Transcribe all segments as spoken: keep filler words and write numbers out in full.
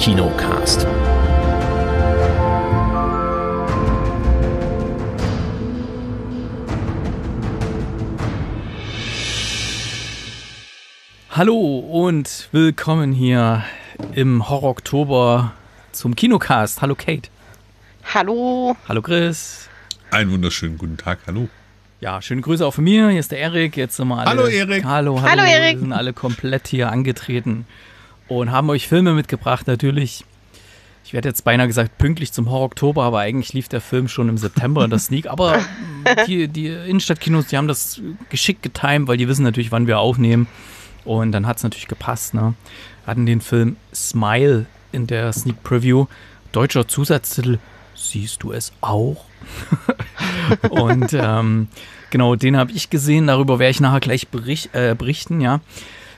KinoCast. Hallo und willkommen hier im Horror-Oktober zum KinoCast. Hallo Kate. Hallo. Hallo Chris. Einen wunderschönen guten Tag, hallo. Ja, schöne Grüße auch von mir. Hier ist der Eric. Jetzt sind wir alle. Hallo Eric. Hallo, hallo, hallo Eric. Wir sind alle komplett hier angetreten und haben euch Filme mitgebracht. Natürlich, ich werde jetzt beinahe gesagt pünktlich zum Horror-Oktober, aber eigentlich lief der Film schon im September in der Sneak. Aber die, die Innenstadtkinos, die haben das geschickt getimt, weil die wissen natürlich, wann wir aufnehmen. Und dann hat es natürlich gepasst. Ne? Wir hatten den Film Smile in der Sneak Preview. Deutscher Zusatztitel: Siehst du es auch? Und ähm, genau, den habe ich gesehen. Darüber werde ich nachher gleich berich- äh, berichten. Ja,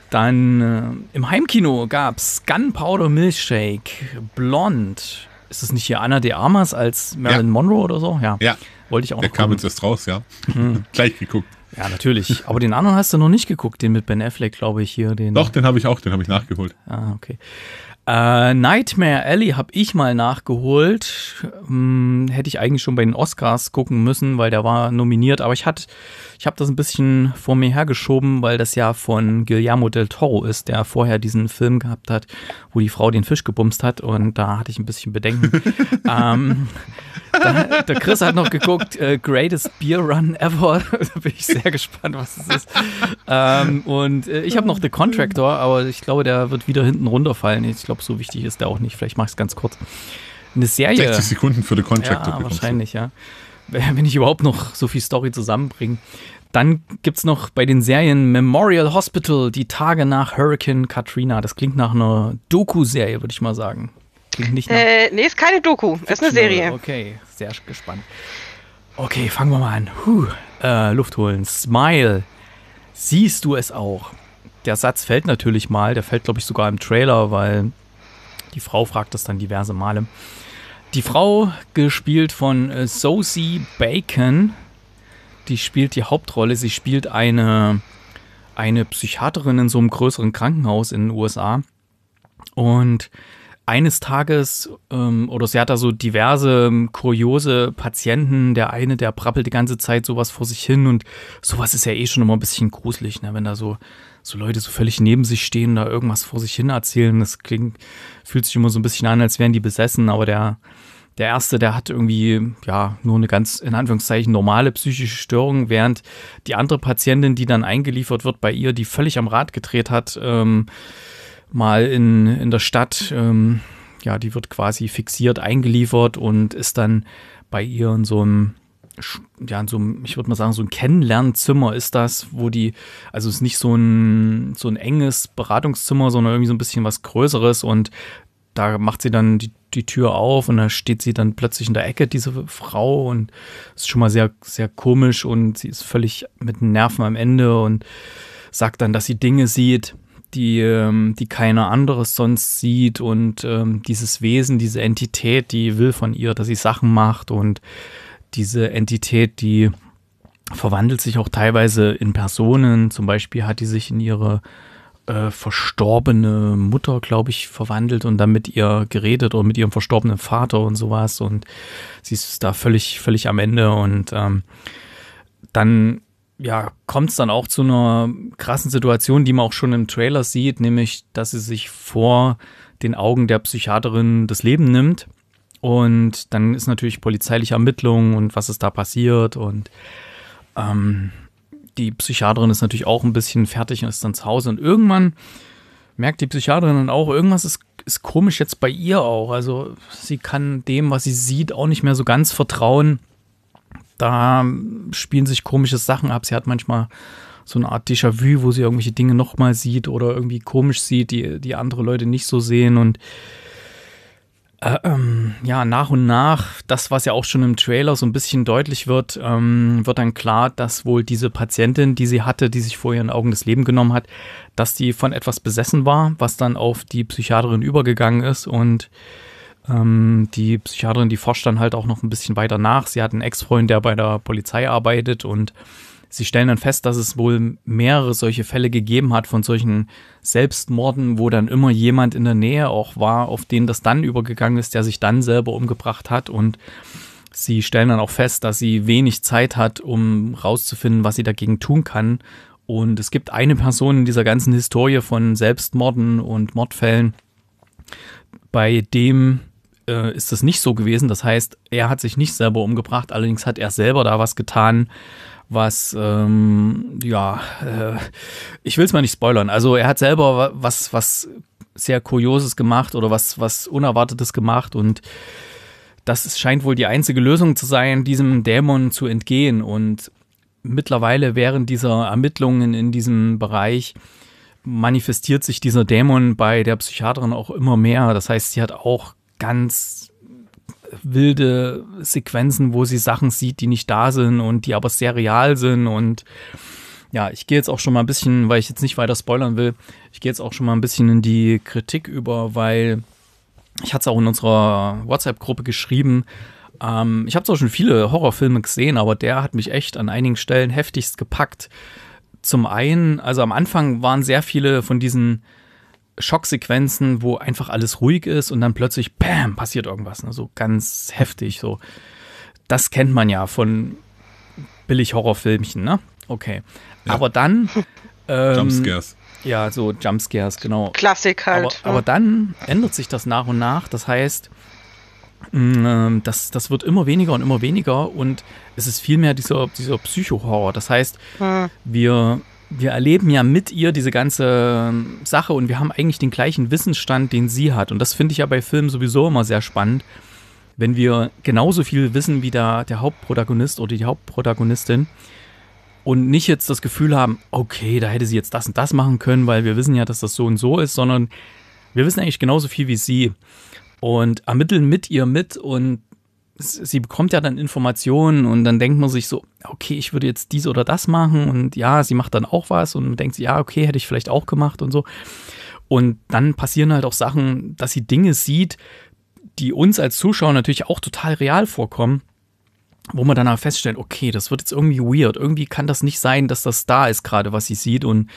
dann äh, im Heimkino gab es Gunpowder Milkshake, Blonde. Ist es nicht hier Anna de Armas als Marilyn ja. Monroe oder so? Ja, ja. Wollte ich auch. Der noch kam gucken. Jetzt erst raus, ja. Hm. Gleich geguckt. Ja, natürlich. Aber den anderen hast du noch nicht geguckt, den mit Ben Affleck, glaube ich, hier. Den Doch, den habe ich auch, den habe ich nachgeholt. Ah, okay. Äh, Nightmare Alley habe ich mal nachgeholt. Hm, hätte ich eigentlich schon bei den Oscars gucken müssen, weil der war nominiert. Aber ich hatte, ich habe das ein bisschen vor mir hergeschoben, weil das ja von Guillermo del Toro ist, der vorher diesen Film gehabt hat, wo die Frau den Fisch gebumst hat. Und da hatte ich ein bisschen Bedenken. ähm, da, der Chris hat noch geguckt, äh, Greatest Beer Run Ever. Da bin ich sehr gespannt, was es ist. Ähm, und äh, ich habe noch The Contractor, aber ich glaube, der wird wieder hinten runterfallen. Ich glaube, so wichtig ist der auch nicht. Vielleicht mache ich es ganz kurz. Eine Serie. sechzig Sekunden für den Contractor. Ja, wahrscheinlich, du. ja. Wenn ich überhaupt noch so viel Story zusammenbringe. Dann gibt es noch bei den Serien Memorial Hospital, die Tage nach Hurricane Katrina. Das klingt nach einer Doku-Serie, würde ich mal sagen. Klingt nicht nach äh, nee, ist keine Doku. Fiction. Ist eine Serie. Okay, sehr gespannt. Okay, fangen wir mal an. Huh. Äh, Luft holen. Smile. Siehst du es auch? Der Satz fällt natürlich mal. Der fällt, glaube ich, sogar im Trailer, weil die Frau fragt das dann diverse Male. Die Frau, gespielt von äh, Sosie Bacon, die spielt die Hauptrolle. Sie spielt eine, eine Psychiaterin in so einem größeren Krankenhaus in den U S A. Und eines Tages, ähm, oder sie hat da so diverse ähm, kuriose Patienten. Der eine, der brabbelt die ganze Zeit sowas vor sich hin. Und sowas ist ja eh schon immer ein bisschen gruselig, ne? Wenn da so... so Leute so völlig neben sich stehen, da irgendwas vor sich hin erzählen. Das klingt, fühlt sich immer so ein bisschen an, als wären die besessen. Aber der, der Erste, der hat irgendwie, ja, nur eine ganz, in Anführungszeichen, normale psychische Störung, während die andere Patientin, die dann eingeliefert wird bei ihr, die völlig am Rad gedreht hat, ähm, mal in, in der Stadt, ähm, ja, die wird quasi fixiert eingeliefert und ist dann bei ihr in so einem, ja, in so einem, ich würde mal sagen, so ein Kennenlernzimmer ist das, wo die, also es ist nicht so ein, so ein enges Beratungszimmer, sondern irgendwie so ein bisschen was Größeres, und da macht sie dann die, die Tür auf und da steht sie dann plötzlich in der Ecke, diese Frau, und ist schon mal sehr, sehr komisch und sie ist völlig mit den Nerven am Ende und sagt dann, dass sie Dinge sieht, die, die keiner anderes sonst sieht, und ähm, dieses Wesen, diese Entität, die will von ihr, dass sie Sachen macht, und diese Entität, die verwandelt sich auch teilweise in Personen. Zum Beispiel hat die sich in ihre äh, verstorbene Mutter, glaube ich, verwandelt und dann mit ihr geredet oder mit ihrem verstorbenen Vater und sowas. Und sie ist da völlig, völlig am Ende. Und ähm, dann ja, kommt es dann auch zu einer krassen Situation, die man auch schon im Trailer sieht, nämlich, dass sie sich vor den Augen der Psychiaterin das Leben nimmt. Und dann ist natürlich polizeiliche Ermittlungen und was ist da passiert. Und ähm, die Psychiaterin ist natürlich auch ein bisschen fertig und ist dann zu Hause. Und irgendwann merkt die Psychiaterin dann auch, irgendwas ist, ist komisch jetzt bei ihr auch. Also sie kann dem, was sie sieht, auch nicht mehr so ganz vertrauen. Da spielen sich komische Sachen ab. Sie hat manchmal so eine Art Déjà-vu, wo sie irgendwelche Dinge nochmal sieht oder irgendwie komisch sieht, die, die andere Leute nicht so sehen. Und Ähm, ja, nach und nach, das, was ja auch schon im Trailer so ein bisschen deutlich wird, ähm, wird dann klar, dass wohl diese Patientin, die sie hatte, die sich vor ihren Augen das Leben genommen hat, dass die von etwas besessen war, was dann auf die Psychiaterin übergegangen ist. Und ähm, die Psychiaterin, die forscht dann halt auch noch ein bisschen weiter nach. Sie hat einen Ex-Freund, der bei der Polizei arbeitet, und sie stellen dann fest, dass es wohl mehrere solche Fälle gegeben hat von solchen Selbstmorden, wo dann immer jemand in der Nähe auch war, auf den das dann übergegangen ist, der sich dann selber umgebracht hat. Und sie stellen dann auch fest, dass sie wenig Zeit hat, um rauszufinden, was sie dagegen tun kann. Und es gibt eine Person in dieser ganzen Historie von Selbstmorden und Mordfällen, bei dem äh, ist das nicht so gewesen. Das heißt, er hat sich nicht selber umgebracht, allerdings hat er selber da was getan, was, ähm, ja, äh, ich will es mal nicht spoilern. Also er hat selber was, was sehr Kurioses gemacht oder was, was Unerwartetes gemacht, und das scheint wohl die einzige Lösung zu sein, diesem Dämon zu entgehen. Und mittlerweile während dieser Ermittlungen in diesem Bereich manifestiert sich dieser Dämon bei der Psychiaterin auch immer mehr. Das heißt, sie hat auch ganz wilde Sequenzen, wo sie Sachen sieht, die nicht da sind und die aber sehr real sind. Und ja, ich gehe jetzt auch schon mal ein bisschen, weil ich jetzt nicht weiter spoilern will, ich gehe jetzt auch schon mal ein bisschen in die Kritik über, weil ich hatte es auch in unserer WhatsApp-Gruppe geschrieben. Ähm, ich habe zwar schon viele Horrorfilme gesehen, aber der hat mich echt an einigen Stellen heftigst gepackt. Zum einen, also am Anfang waren sehr viele von diesen Schocksequenzen, wo einfach alles ruhig ist und dann plötzlich, bam, passiert irgendwas. Ne? So ganz heftig. So. Das kennt man ja von Billig-Horrorfilmchen, ne? Okay. Ja. Aber dann Ähm, Jumpscares. Ja, so Jumpscares, genau. Klassik halt. Aber, aber dann ändert sich das nach und nach. Das heißt, das, das wird immer weniger und immer weniger, und es ist vielmehr dieser, dieser Psycho-Horror. Das heißt, hm. wir, wir erleben ja mit ihr diese ganze Sache, und wir haben eigentlich den gleichen Wissensstand, den sie hat. Und das finde ich ja bei Filmen sowieso immer sehr spannend, wenn wir genauso viel wissen wie der, der Hauptprotagonist oder die Hauptprotagonistin. Und nicht jetzt das Gefühl haben, okay, da hätte sie jetzt das und das machen können, weil wir wissen ja, dass das so und so ist, sondern wir wissen eigentlich genauso viel wie sie und ermitteln mit ihr mit, und sie bekommt ja dann Informationen, und dann denkt man sich so, okay, ich würde jetzt dies oder das machen, und ja, sie macht dann auch was und man denkt sich, ja, okay, hätte ich vielleicht auch gemacht und so. Und dann passieren halt auch Sachen, dass sie Dinge sieht, die uns als Zuschauer natürlich auch total real vorkommen, wo man danach feststellt, okay, das wird jetzt irgendwie weird, irgendwie kann das nicht sein, dass das da ist gerade, was sie sieht, und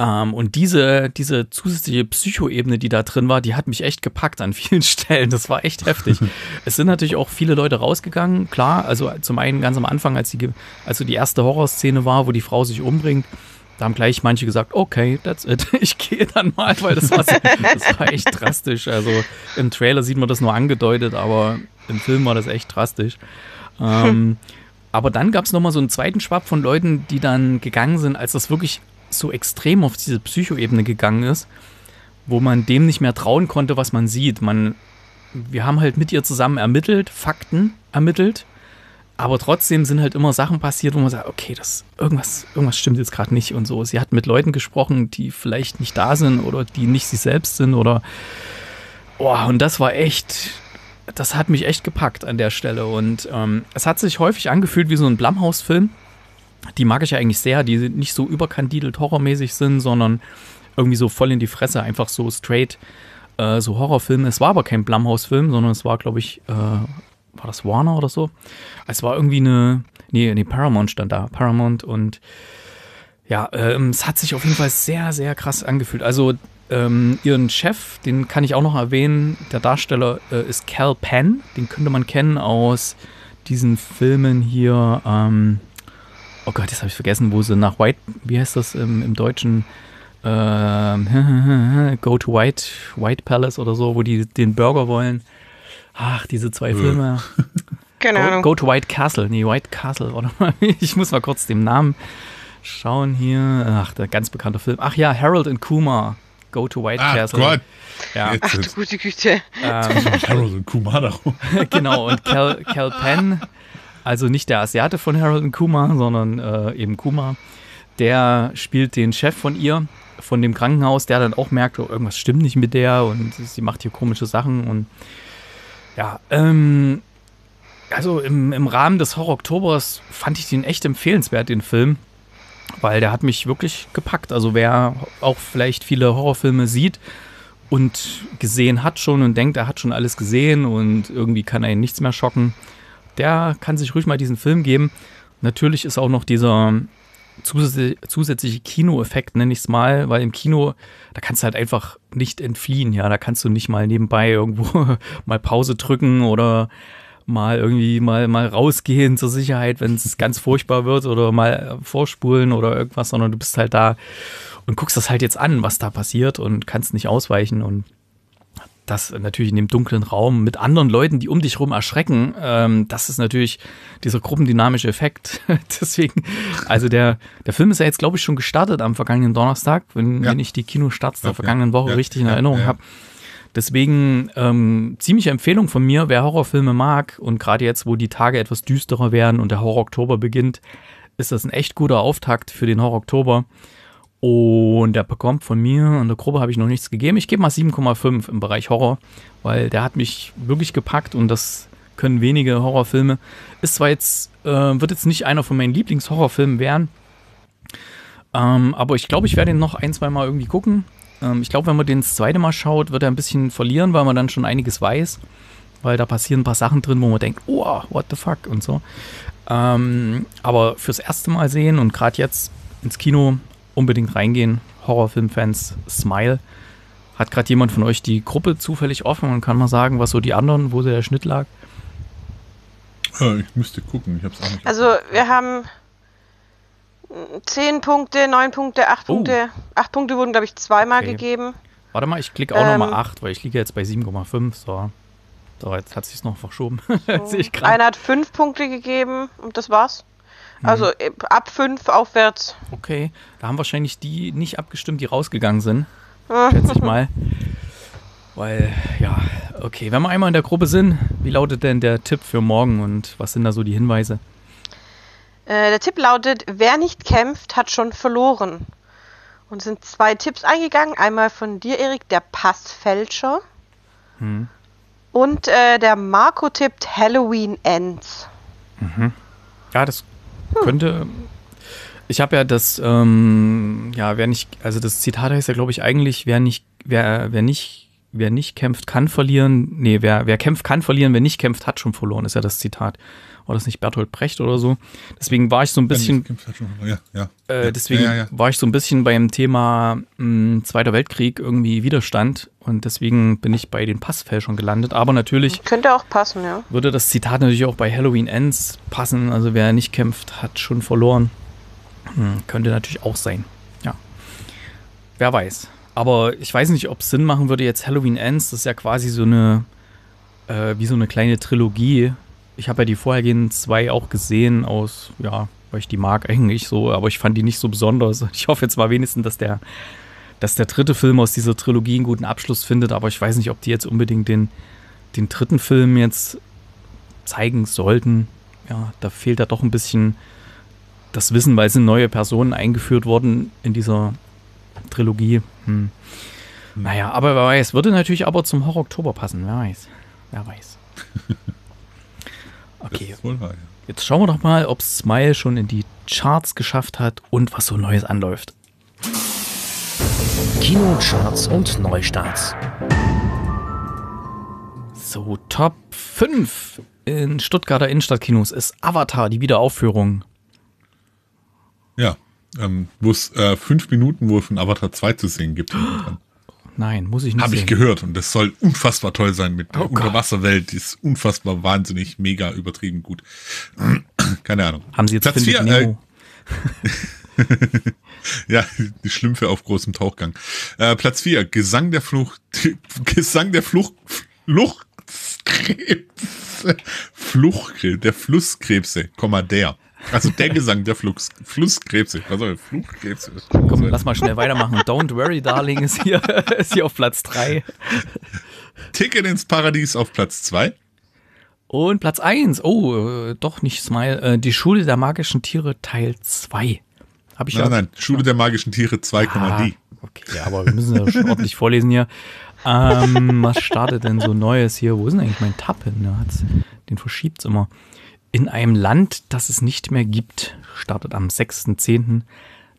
ähm, und diese, diese zusätzliche Psychoebene, die da drin war, die hat mich echt gepackt an vielen Stellen, das war echt heftig. Es sind natürlich auch viele Leute rausgegangen, klar, also zum einen ganz am Anfang, als die, also die erste Horrorszene war, wo die Frau sich umbringt, da haben gleich manche gesagt, okay, that's it, ich gehe dann mal, weil das war, das war echt drastisch, also im Trailer sieht man das nur angedeutet, aber im Film war das echt drastisch. Ähm, aber dann gab es nochmal so einen zweiten Schwapp von Leuten, die dann gegangen sind, als das wirklich so extrem auf diese Psychoebene gegangen ist, wo man dem nicht mehr trauen konnte, was man sieht. Man, wir haben halt mit ihr zusammen ermittelt, Fakten ermittelt, aber trotzdem sind halt immer Sachen passiert, wo man sagt, okay, das, irgendwas, irgendwas stimmt jetzt gerade nicht und so. Sie hat mit Leuten gesprochen, die vielleicht nicht da sind oder die nicht sie selbst sind oder oh, und das war echt... Das hat mich echt gepackt an der Stelle, und ähm, es hat sich häufig angefühlt wie so ein Blumhouse-Film. Die mag ich ja eigentlich sehr, die nicht so überkandidelt horrormäßig sind, sondern irgendwie so voll in die Fresse, einfach so straight, äh, so Horrorfilme. Es war aber kein Blumhouse-Film, sondern es war, glaube ich, äh, war das Warner oder so? Es war irgendwie eine, nee, nee, Paramount stand da, Paramount, und ja, ähm, es hat sich auf jeden Fall sehr, sehr krass angefühlt. Also Ähm, ihren Chef, den kann ich auch noch erwähnen, der Darsteller äh, ist Kal Penn, den könnte man kennen aus diesen Filmen hier, ähm, oh Gott, jetzt habe ich vergessen, wo sie nach White, wie heißt das im, im Deutschen, ähm, Go to White, White Palace oder so, wo die den Burger wollen, ach, diese zwei ja. Filme, keine Ahnung. Go, Go to White Castle, nee, White Castle, warte mal, ich muss mal kurz den Namen schauen hier, ach, der ganz bekannte Film, ach ja, Harold und Kumar, Go to White ah, Castle. Gott. Ja. Ach du gute Güte. Ähm, Harold und Kumar darum. Genau, und Kal, Kal Penn, also nicht der Asiate von Harold und Kumar, sondern äh, eben Kumar, der spielt den Chef von ihr, von dem Krankenhaus, der dann auch merkt, oh, irgendwas stimmt nicht mit der und sie macht hier komische Sachen. Und ja, ähm, also im, im Rahmen des Horror-Oktobers fand ich den echt empfehlenswert, den Film. Weil der hat mich wirklich gepackt. Also wer auch vielleicht viele Horrorfilme sieht und gesehen hat schon und denkt, er hat schon alles gesehen und irgendwie kann einen nichts mehr schocken, der kann sich ruhig mal diesen Film geben. Natürlich ist auch noch dieser zusätzliche, zusätzliche Kinoeffekt, nenne ich es mal, weil im Kino, da kannst du halt einfach nicht entfliehen, ja, da kannst du nicht mal nebenbei irgendwo mal Pause drücken oder mal irgendwie mal, mal rausgehen zur Sicherheit, wenn es ganz furchtbar wird oder mal vorspulen oder irgendwas, sondern du bist halt da und guckst das halt jetzt an, was da passiert und kannst nicht ausweichen und das natürlich in dem dunklen Raum mit anderen Leuten, die um dich rum erschrecken, ähm, das ist natürlich dieser gruppendynamische Effekt. Deswegen, also der, der Film ist ja jetzt, glaube ich, schon gestartet am vergangenen Donnerstag, wenn, ja. wenn ich die Kinostarts der ja, vergangenen Woche ja, richtig in ja, Erinnerung ja, ja. habe. Deswegen ähm, ziemliche Empfehlung von mir, wer Horrorfilme mag und gerade jetzt, wo die Tage etwas düsterer werden und der Horror-Oktober beginnt, ist das ein echt guter Auftakt für den Horror-Oktober. Und der bekommt von mir, an der Gruppe habe ich noch nichts gegeben. Ich gebe mal sieben Komma fünf im Bereich Horror, weil der hat mich wirklich gepackt und das können wenige Horrorfilme. Ist zwar jetzt, äh, wird jetzt nicht einer von meinen Lieblingshorrorfilmen werden, ähm, aber ich glaube, ich werde ihn noch ein, zwei Mal irgendwie gucken. Ähm, ich glaube, wenn man den das zweite Mal schaut, wird er ein bisschen verlieren, weil man dann schon einiges weiß, weil da passieren ein paar Sachen drin, wo man denkt, oh, what the fuck und so. Ähm, aber fürs erste Mal sehen und gerade jetzt ins Kino unbedingt reingehen, Horrorfilmfans, Smile. Hat gerade jemand von euch die Gruppe zufällig offen und kann mal sagen, was so die anderen, wo der Schnitt lag? Ja, ich müsste gucken, ich hab's auch nicht. Also wir haben zehn Punkte, neun Punkte, acht oh. Punkte. acht Punkte wurden, glaube ich, zweimal okay. gegeben. Warte mal, ich klicke auch ähm, nochmal acht, weil ich liege jetzt bei sieben Komma fünf. So. so, jetzt hat sich's noch verschoben. So. Ich Einer hat fünf Punkte gegeben und das war's. Also ab fünf aufwärts. Okay, da haben wahrscheinlich die nicht abgestimmt, die rausgegangen sind, schätze ich mal. Weil, ja, okay, wenn wir einmal in der Gruppe sind, wie lautet denn der Tipp für morgen und was sind da so die Hinweise? Äh, der Tipp lautet, wer nicht kämpft, hat schon verloren. Und sind zwei Tipps eingegangen, einmal von dir, Erik, der Passfälscher hm. und äh, der Marco tippt Halloween Ends. Mhm. Ja, das könnte. Ich habe ja das, ähm, ja, wer nicht, also das Zitat heißt ja, glaube ich, eigentlich, wer nicht, wer, wer nicht, wer nicht kämpft, kann verlieren. Nee, wer, wer kämpft, kann verlieren, wer nicht kämpft, hat schon verloren, ist ja das Zitat. War das nicht Bertolt Brecht oder so? Deswegen war ich so ein bisschen. Ja, ja, ja. Äh, deswegen ja, ja, ja. war ich so ein bisschen beim Thema mh, Zweiter Weltkrieg irgendwie Widerstand und deswegen bin ich bei den Passfälschern gelandet. Aber natürlich. Könnte auch passen, ja. Würde das Zitat natürlich auch bei Halloween Ends passen. Also wer nicht kämpft, hat schon verloren. Hm, könnte natürlich auch sein. Ja. Wer weiß. Aber ich weiß nicht, ob es Sinn machen würde, jetzt Halloween Ends. Das ist ja quasi so eine. Äh, wie so eine kleine Trilogie. Ich habe ja die vorhergehenden zwei auch gesehen aus, ja, weil ich die mag eigentlich so, aber ich fand die nicht so besonders. Ich hoffe jetzt mal wenigstens, dass der, dass der dritte Film aus dieser Trilogie einen guten Abschluss findet, aber ich weiß nicht, ob die jetzt unbedingt den, den dritten Film jetzt zeigen sollten. Ja, da fehlt da doch ein bisschen das Wissen, weil es sind neue Personen eingeführt worden in dieser Trilogie. Hm. Naja, aber wer weiß, würde natürlich aber zum Horror-Oktober passen, wer weiß, wer weiß. Okay, jetzt schauen wir doch mal, ob Smile schon in die Charts geschafft hat und was so Neues anläuft. Kinocharts und Neustarts. So, Top fünf in Stuttgarter Innenstadtkinos ist Avatar, die Wiederaufführung. Ja, ähm, wo es äh, fünf Minuten wohl von Avatar zwei zu sehen gibt. Nein, muss ich nicht Habe ich gehört und das soll unfassbar toll sein mit der oh Unterwasserwelt. Die ist unfassbar wahnsinnig, mega übertrieben gut. Keine Ahnung. Haben Sie jetzt Platz vier? Äh, ja, die Schlümpfe auf großem Tauchgang. Äh, Platz vier, Gesang der Flucht, Gesang der Flucht, Fluchtkrebse, Fluchtkrebse, der Flusskrebse, Komma der. Also der Gesang der Flux, Flusskrebse. Also Fluchkrebse. Komm, lass mal schnell weitermachen. Don't Worry Darling ist hier, ist hier auf Platz drei. Ticket ins Paradies auf Platz zwei. Und Platz eins. Oh, doch nicht Smile. Die Schule der magischen Tiere Teil zwei. Hab ich nein, ja nein, Schule der magischen Tiere zwei, ah, die. Okay, ja, aber wir müssen ja schon ordentlich vorlesen hier. Ähm, was startet denn so Neues hier? Wo ist denn eigentlich mein Tab hin? Ja, den verschiebt es immer. In einem Land, das es nicht mehr gibt, startet am sechsten zehnten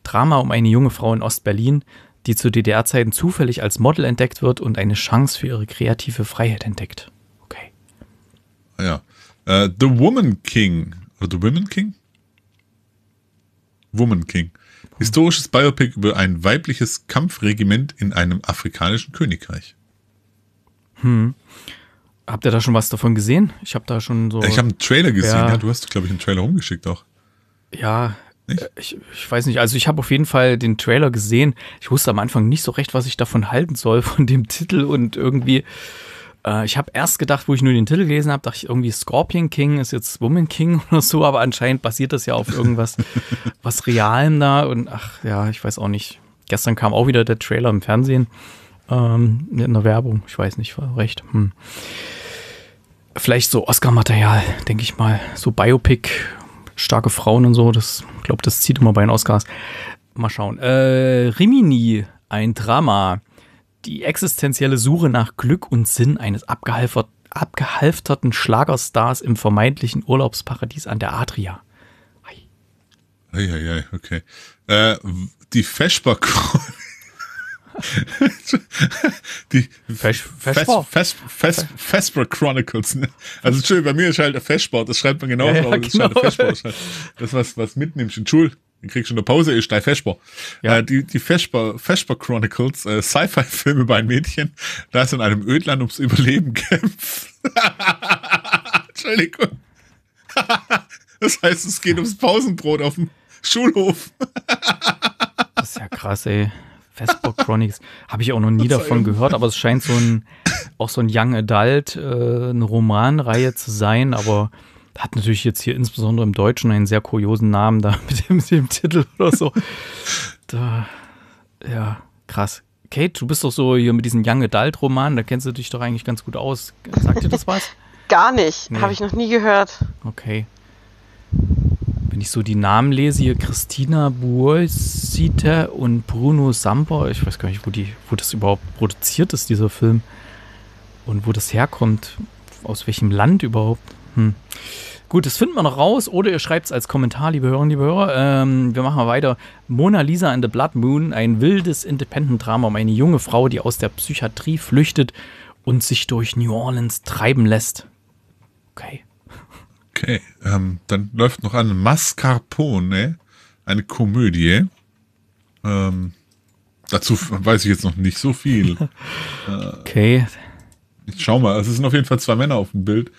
Drama um eine junge Frau in Ostberlin, die zu D D R-Zeiten zufällig als Model entdeckt wird und eine Chance für ihre kreative Freiheit entdeckt. Okay. Ja. Uh, The Woman King. Oder The Woman King? Woman King. Historisches Biopic über ein weibliches Kampfregiment in einem afrikanischen Königreich. Hm. Habt ihr da schon was davon gesehen? Ich habe da schon so... Ich habe einen Trailer gesehen. Ja. Ja, du hast, glaube ich, einen Trailer rumgeschickt auch. Ja, ich, ich weiß nicht. Also ich habe auf jeden Fall den Trailer gesehen. Ich wusste am Anfang nicht so recht, was ich davon halten soll, von dem Titel. Und irgendwie, äh, ich habe erst gedacht, wo ich nur den Titel gelesen habe, dachte ich irgendwie, Scorpion King ist jetzt Woman King oder so. Aber anscheinend basiert das ja auf irgendwas was Realem da. Und ach ja, ich weiß auch nicht. Gestern kam auch wieder der Trailer im Fernsehen. Ähm, in der Werbung. Ich weiß nicht, war recht. Hm. Vielleicht so Oscar-Material, denke ich mal. So Biopic, starke Frauen und so. Das, ich glaube, das zieht immer bei den Oscars. Mal schauen. Äh, Rimini, ein Drama. Die existenzielle Suche nach Glück und Sinn eines abgehalfterten Schlagerstars im vermeintlichen Urlaubsparadies an der Adria. Hi. Hi, hi, hi, okay. Äh, die Feschbar-Crew. Die Vesper Chronicles. Ne? Also Entschuldigung, bei mir ist halt Festsport, das schreibt man genauso, ja, ja, aber das genau. ist halt Festsport. Das, was, was mitnimmst in Schule, dann kriegst du eine Pause, ist dein Festsport. Ja. Äh, die die Vesper Chronicles, äh, Sci-Fi-Filme bei einem Mädchen, das in einem Ödland ums Überleben kämpft. Entschuldigung. Das heißt, es geht ums Pausenbrot auf dem Schulhof. Das ist ja krass, ey. Vesper Chronicles, habe ich auch noch nie davon gehört, aber es scheint so ein, auch so ein Young Adult, äh, eine Romanreihe zu sein, aber hat natürlich jetzt hier insbesondere im Deutschen einen sehr kuriosen Namen da mit dem, mit dem Titel oder so. Da, ja, krass. Kate, du bist doch so hier mit diesen Young Adult Romanen, da kennst du dich doch eigentlich ganz gut aus. Sagt dir das was? Gar nicht, nee. Habe ich noch nie gehört. Okay. Wenn ich so die Namen lese, hier Christina Buolsite und Bruno Samper, ich weiß gar nicht, wo, die, wo das überhaupt produziert ist, dieser Film. Und wo das herkommt, aus welchem Land überhaupt. Hm. Gut, das findet man noch raus. Oder ihr schreibt es als Kommentar, liebe Hörerinnen, liebe Hörer. Ähm, wir machen mal weiter. Mona Lisa and the Blood Moon, ein wildes Independent-Drama um eine junge Frau, die aus der Psychiatrie flüchtet und sich durch New Orleans treiben lässt. Okay. Okay, ähm, dann läuft noch an Mascarpone, eine Komödie. Ähm, dazu weiß ich jetzt noch nicht so viel. Äh, okay. Ich schau mal, es sind auf jeden Fall zwei Männer auf dem Bild.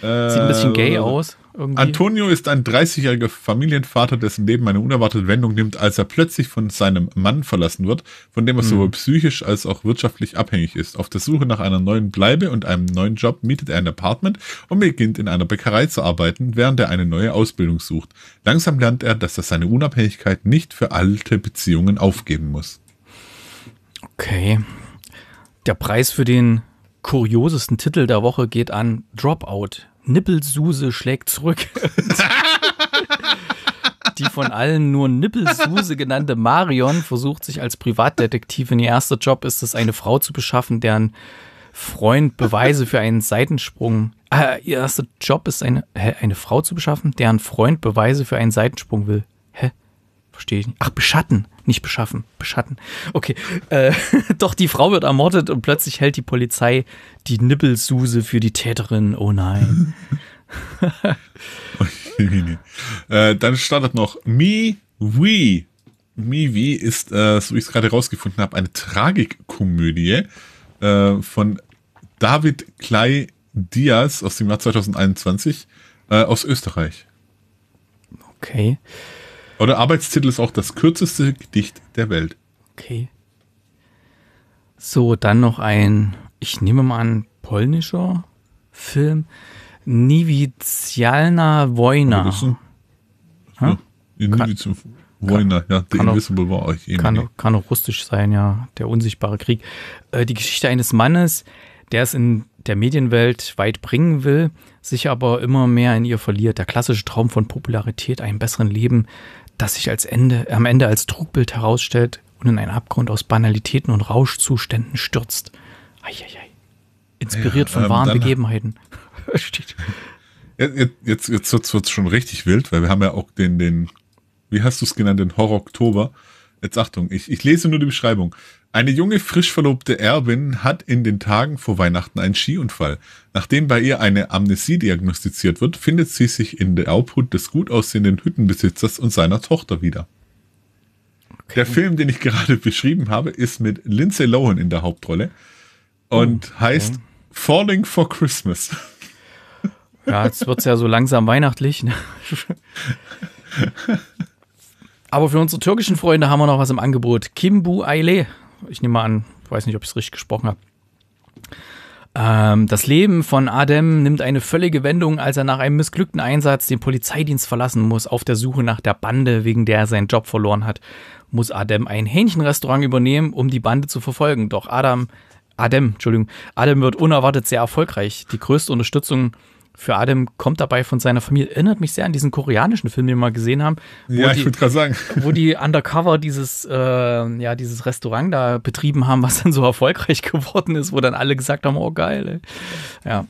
Äh, Sieht ein bisschen gay aus. Irgendwie. Antonio ist ein dreißigjähriger Familienvater, dessen Leben eine unerwartete Wendung nimmt, als er plötzlich von seinem Mann verlassen wird, von dem er mhm. sowohl psychisch als auch wirtschaftlich abhängig ist. Auf der Suche nach einer neuen Bleibe und einem neuen Job mietet er ein Apartment und beginnt in einer Bäckerei zu arbeiten, während er eine neue Ausbildung sucht. Langsam lernt er, dass er seine Unabhängigkeit nicht für alte Beziehungen aufgeben muss. Okay. Der Preis für den kuriosesten Titel der Woche geht an Dropout. Nippelsuse schlägt zurück. Die von allen nur Nippelsuse genannte Marion versucht sich als Privatdetektivin. Ihr erster Job ist es, eine Frau zu beschaffen, deren Freund Beweise für einen Seitensprung... Äh, ihr erster Job ist, eine, hä, eine Frau zu beschaffen, deren Freund Beweise für einen Seitensprung will. Hä? Verstehe ich nicht. Ach, beschatten. Nicht beschaffen. Beschatten. Okay. Äh, doch die Frau wird ermordet und plötzlich hält die Polizei die Nippelsuse für die Täterin. Oh nein. Okay. äh, dann startet noch Me We. Me We ist, äh, so wie ich es gerade rausgefunden habe, eine Tragikkomödie äh, von David Clay Diaz aus dem Jahr zweitausendeinundzwanzig äh, aus Österreich. Okay. Oder Arbeitstitel ist auch das kürzeste Gedicht der Welt. Okay. So, dann noch ein, ich nehme mal an, polnischer Film. Niewidzialna Wojna. Ja, Niewidzialna Wojna, ja. The Invisible War euch eben. Kann, kann auch russisch sein, ja. Der unsichtbare Krieg. Äh, die Geschichte eines Mannes, der es in der Medienwelt weit bringen will, sich aber immer mehr in ihr verliert. Der klassische Traum von Popularität, einem besseren Leben, das sich als Ende, am Ende als Trugbild herausstellt und in einen Abgrund aus Banalitäten und Rauschzuständen stürzt. Ei, ei, ei. Inspiriert ja, von ähm, wahren Begebenheiten. jetzt jetzt, jetzt wird es schon richtig wild, weil wir haben ja auch den, den wie hast du es genannt, den Horror-Oktober. Jetzt Achtung, ich, ich lese nur die Beschreibung. Eine junge, frisch verlobte Erbin hat in den Tagen vor Weihnachten einen Skiunfall. Nachdem bei ihr eine Amnesie diagnostiziert wird, findet sie sich in der Obhut des gut aussehenden Hüttenbesitzers und seiner Tochter wieder. Okay. Der Film, den ich gerade beschrieben habe, ist mit Lindsay Lohan in der Hauptrolle und oh, heißt okay. Falling for Christmas. Ja, jetzt wird es ja so langsam weihnachtlich. Ne? Aber für unsere türkischen Freunde haben wir noch was im Angebot. Kimbu Aile. Ich nehme mal an, ich weiß nicht, ob ich es richtig gesprochen habe. Ähm, das Leben von Adem nimmt eine völlige Wendung, als er nach einem missglückten Einsatz den Polizeidienst verlassen muss. Auf der Suche nach der Bande, wegen der er seinen Job verloren hat, muss Adem ein Hähnchenrestaurant übernehmen, um die Bande zu verfolgen. Doch Adam, Adem, Entschuldigung, Adem wird unerwartet sehr erfolgreich. Die größte Unterstützung für Adem kommt dabei von seiner Familie. Erinnert mich sehr an diesen koreanischen Film, den wir mal gesehen haben. Wo ja, ich würde gerade sagen. Wo die undercover dieses, äh, ja, dieses Restaurant da betrieben haben, was dann so erfolgreich geworden ist, wo dann alle gesagt haben, oh geil. Ey. Ja.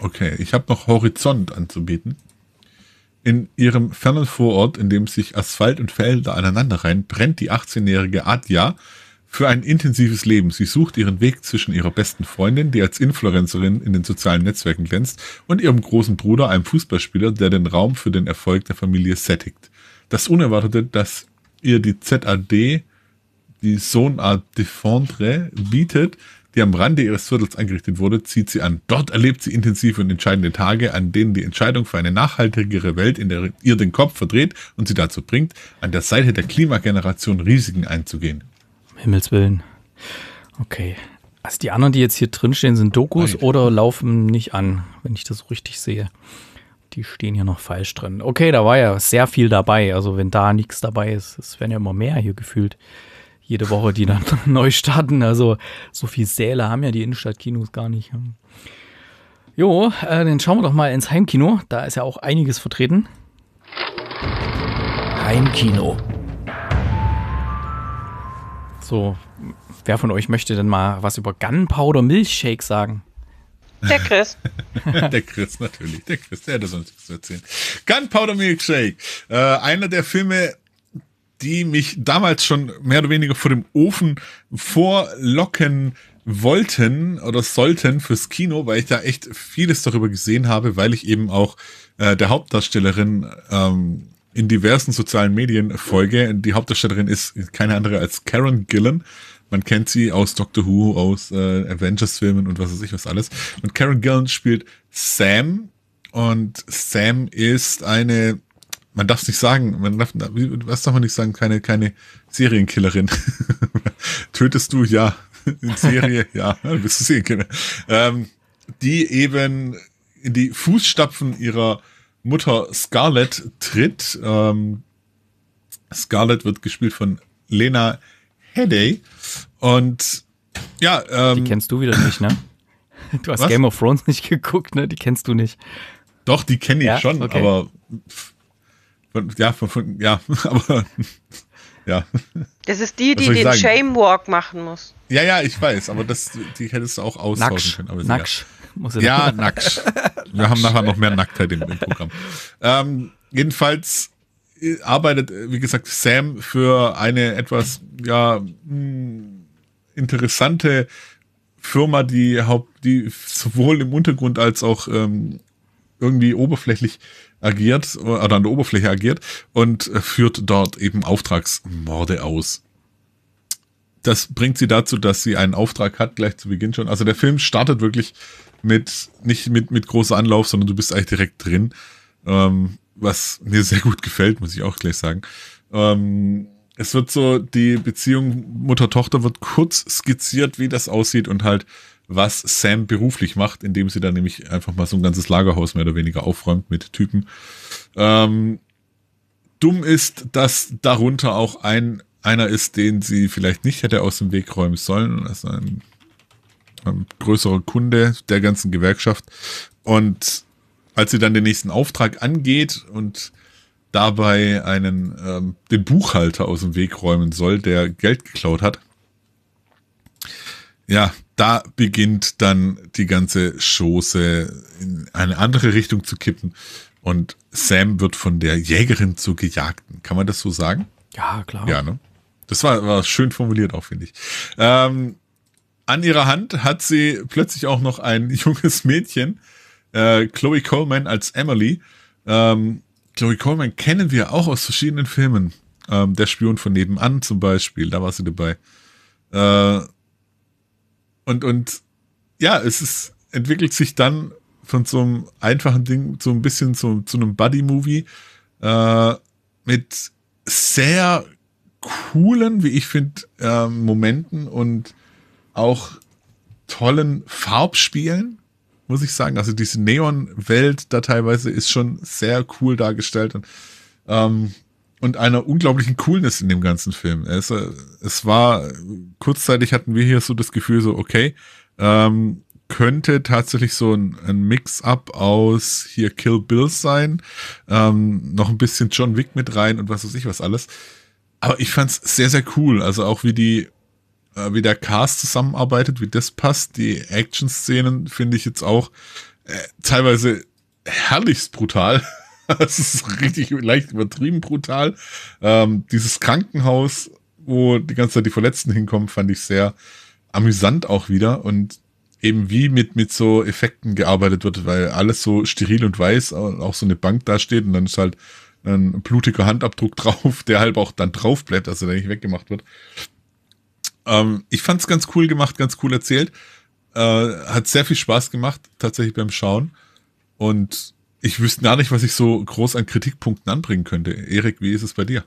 Okay, ich habe noch Horizont anzubieten. In ihrem fernen Vorort, in dem sich Asphalt und Felder aneinanderreihen, brennt die achtzehnjährige Adja für ein intensives Leben. Sie sucht ihren Weg zwischen ihrer besten Freundin, die als Influencerin in den sozialen Netzwerken glänzt, und ihrem großen Bruder, einem Fußballspieler, der den Raum für den Erfolg der Familie sättigt. Das Unerwartete, das ihr die Z A D, die Zone à Défendre, bietet, die am Rande ihres Viertels eingerichtet wurde, zieht sie an. Dort erlebt sie intensive und entscheidende Tage, an denen die Entscheidung für eine nachhaltigere Welt, in der ihr den Kopf verdreht und sie dazu bringt, an der Seite der Klimageneration Risiken einzugehen. Himmels Willen. Okay. Also die anderen, die jetzt hier drinstehen, sind Dokus Nein. oder laufen nicht an, wenn ich das so richtig sehe. Die stehen hier noch falsch drin. Okay, da war ja sehr viel dabei. Also wenn da nichts dabei ist, es werden ja immer mehr hier gefühlt. Jede Woche, die dann neu starten. Also so viel Säle haben ja die Innenstadtkinos gar nicht. Jo, äh, dann schauen wir doch mal ins Heimkino. Da ist ja auch einiges vertreten. Heimkino. So, wer von euch möchte denn mal was über Gunpowder Milkshake sagen? Der Chris. Der Chris, natürlich. Der Chris, der hätte sonst nichts zu erzählen. Gunpowder Milkshake. Äh, einer der Filme, die mich damals schon mehr oder weniger vor dem Ofen vorlocken wollten oder sollten fürs Kino, weil ich da echt vieles darüber gesehen habe, weil ich eben auch äh, der Hauptdarstellerin ähm, in diversen sozialen Medien folge. Die Hauptdarstellerin ist keine andere als Karen Gillan. Man kennt sie aus Doctor Who, aus äh, Avengers-Filmen und was weiß ich was alles. Und Karen Gillan spielt Sam. Und Sam ist eine, man darf es nicht sagen, man darf, was darf man nicht sagen, keine, keine Serienkillerin. Tötest du? Ja. In Serie? Ja. Du bist Serienkiller. Ähm, die eben in die Fußstapfen ihrer Mutter Scarlett tritt. Ähm, Scarlett wird gespielt von Lena Headey. Und ja, ähm, die kennst du wieder nicht, ne? Du hast was? Game of Thrones nicht geguckt, ne? Die kennst du nicht. Doch, die kenne ich ja, schon, okay. aber von, ja, von, von, ja, aber ja. Das ist die, was die den Shame Walk machen muss. Ja, ja, ich weiß, aber das, die hättest du auch austauschen können. Aber Naksch. Muss ja, nackt. Wir haben nachher noch mehr Nacktheit im, im Programm. Ähm, jedenfalls arbeitet, wie gesagt, Sam für eine etwas ja interessante Firma, die, Haupt, die sowohl im Untergrund als auch ähm, irgendwie oberflächlich agiert oder an der Oberfläche agiert und führt dort eben Auftragsmorde aus. Das bringt sie dazu, dass sie einen Auftrag hat, gleich zu Beginn schon. Also der Film startet wirklich mit, nicht mit, mit großer Anlauf, sondern du bist eigentlich direkt drin, ähm, was mir sehr gut gefällt, muss ich auch gleich sagen. Ähm, es wird so, die Beziehung Mutter-Tochter wird kurz skizziert, wie das aussieht und halt, was Sam beruflich macht, indem sie dann nämlich einfach mal so ein ganzes Lagerhaus mehr oder weniger aufräumt mit Typen. Ähm, dumm ist, dass darunter auch ein einer ist, den sie vielleicht nicht hätte aus dem Weg räumen sollen, also ein ein größerer Kunde der ganzen Gewerkschaft. Und als sie dann den nächsten Auftrag angeht und dabei einen ähm, den Buchhalter aus dem Weg räumen soll, der Geld geklaut hat, ja, da beginnt dann die ganze Chose in eine andere Richtung zu kippen und Sam wird von der Jägerin zur Gejagten. Kann man das so sagen? Ja, klar. Ja, ne? Das war, war schön formuliert auch, finde ich. Ähm, an ihrer Hand hat sie plötzlich auch noch ein junges Mädchen, äh, Chloe Coleman als Emily. Ähm, Chloe Coleman kennen wir auch aus verschiedenen Filmen. Ähm, Der Spion von nebenan zum Beispiel, da war sie dabei. Äh, und, und ja, es ist, entwickelt sich dann von so einem einfachen Ding so ein bisschen zu, zu einem Buddy-Movie äh, mit sehr coolen, wie ich finde, äh, Momenten und auch tollen Farbspielen, muss ich sagen. Also diese Neon-Welt da teilweise ist schon sehr cool dargestellt und, ähm, und einer unglaublichen Coolness in dem ganzen Film. Es, es war, kurzzeitig hatten wir hier so das Gefühl so, okay, ähm, könnte tatsächlich so ein, ein Mix-up aus hier Kill Bill sein, ähm, noch ein bisschen John Wick mit rein und was weiß ich was alles. Aber ich fand's sehr, sehr cool. Also auch wie die, äh, wie der Cast zusammenarbeitet, wie das passt. Die Action-Szenen finde ich jetzt auch äh, teilweise herrlichst brutal. Das ist richtig leicht übertrieben brutal. Ähm, dieses Krankenhaus, wo die ganze Zeit die Verletzten hinkommen, fand ich sehr amüsant auch wieder. Und eben wie mit, mit so Effekten gearbeitet wird, weil alles so steril und weiß, auch so eine Bank da steht und dann ist halt ein blutiger Handabdruck drauf, der halt auch dann drauf bleibt, also der nicht weggemacht wird. Ähm, ich fand es ganz cool gemacht, ganz cool erzählt. Äh, hat sehr viel Spaß gemacht, tatsächlich beim Schauen. Und ich wüsste gar nicht, was ich so groß an Kritikpunkten anbringen könnte. Erik, wie ist es bei dir?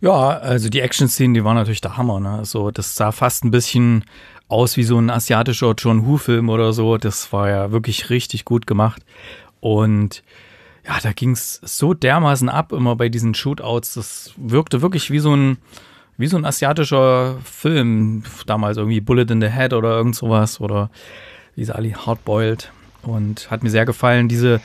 Ja, also die Action-Szenen, die waren natürlich der Hammer, ne? So, das sah fast ein bisschen aus wie so ein asiatischer John-Woo-Film oder so. Das war ja wirklich richtig gut gemacht. Und ja, da ging es so dermaßen ab immer bei diesen Shootouts. Das wirkte wirklich wie so ein, wie so ein asiatischer Film. Damals irgendwie Bullet in the Head oder irgend sowas. Oder wie sie alle Hardboiled. Und hat mir sehr gefallen. Diese,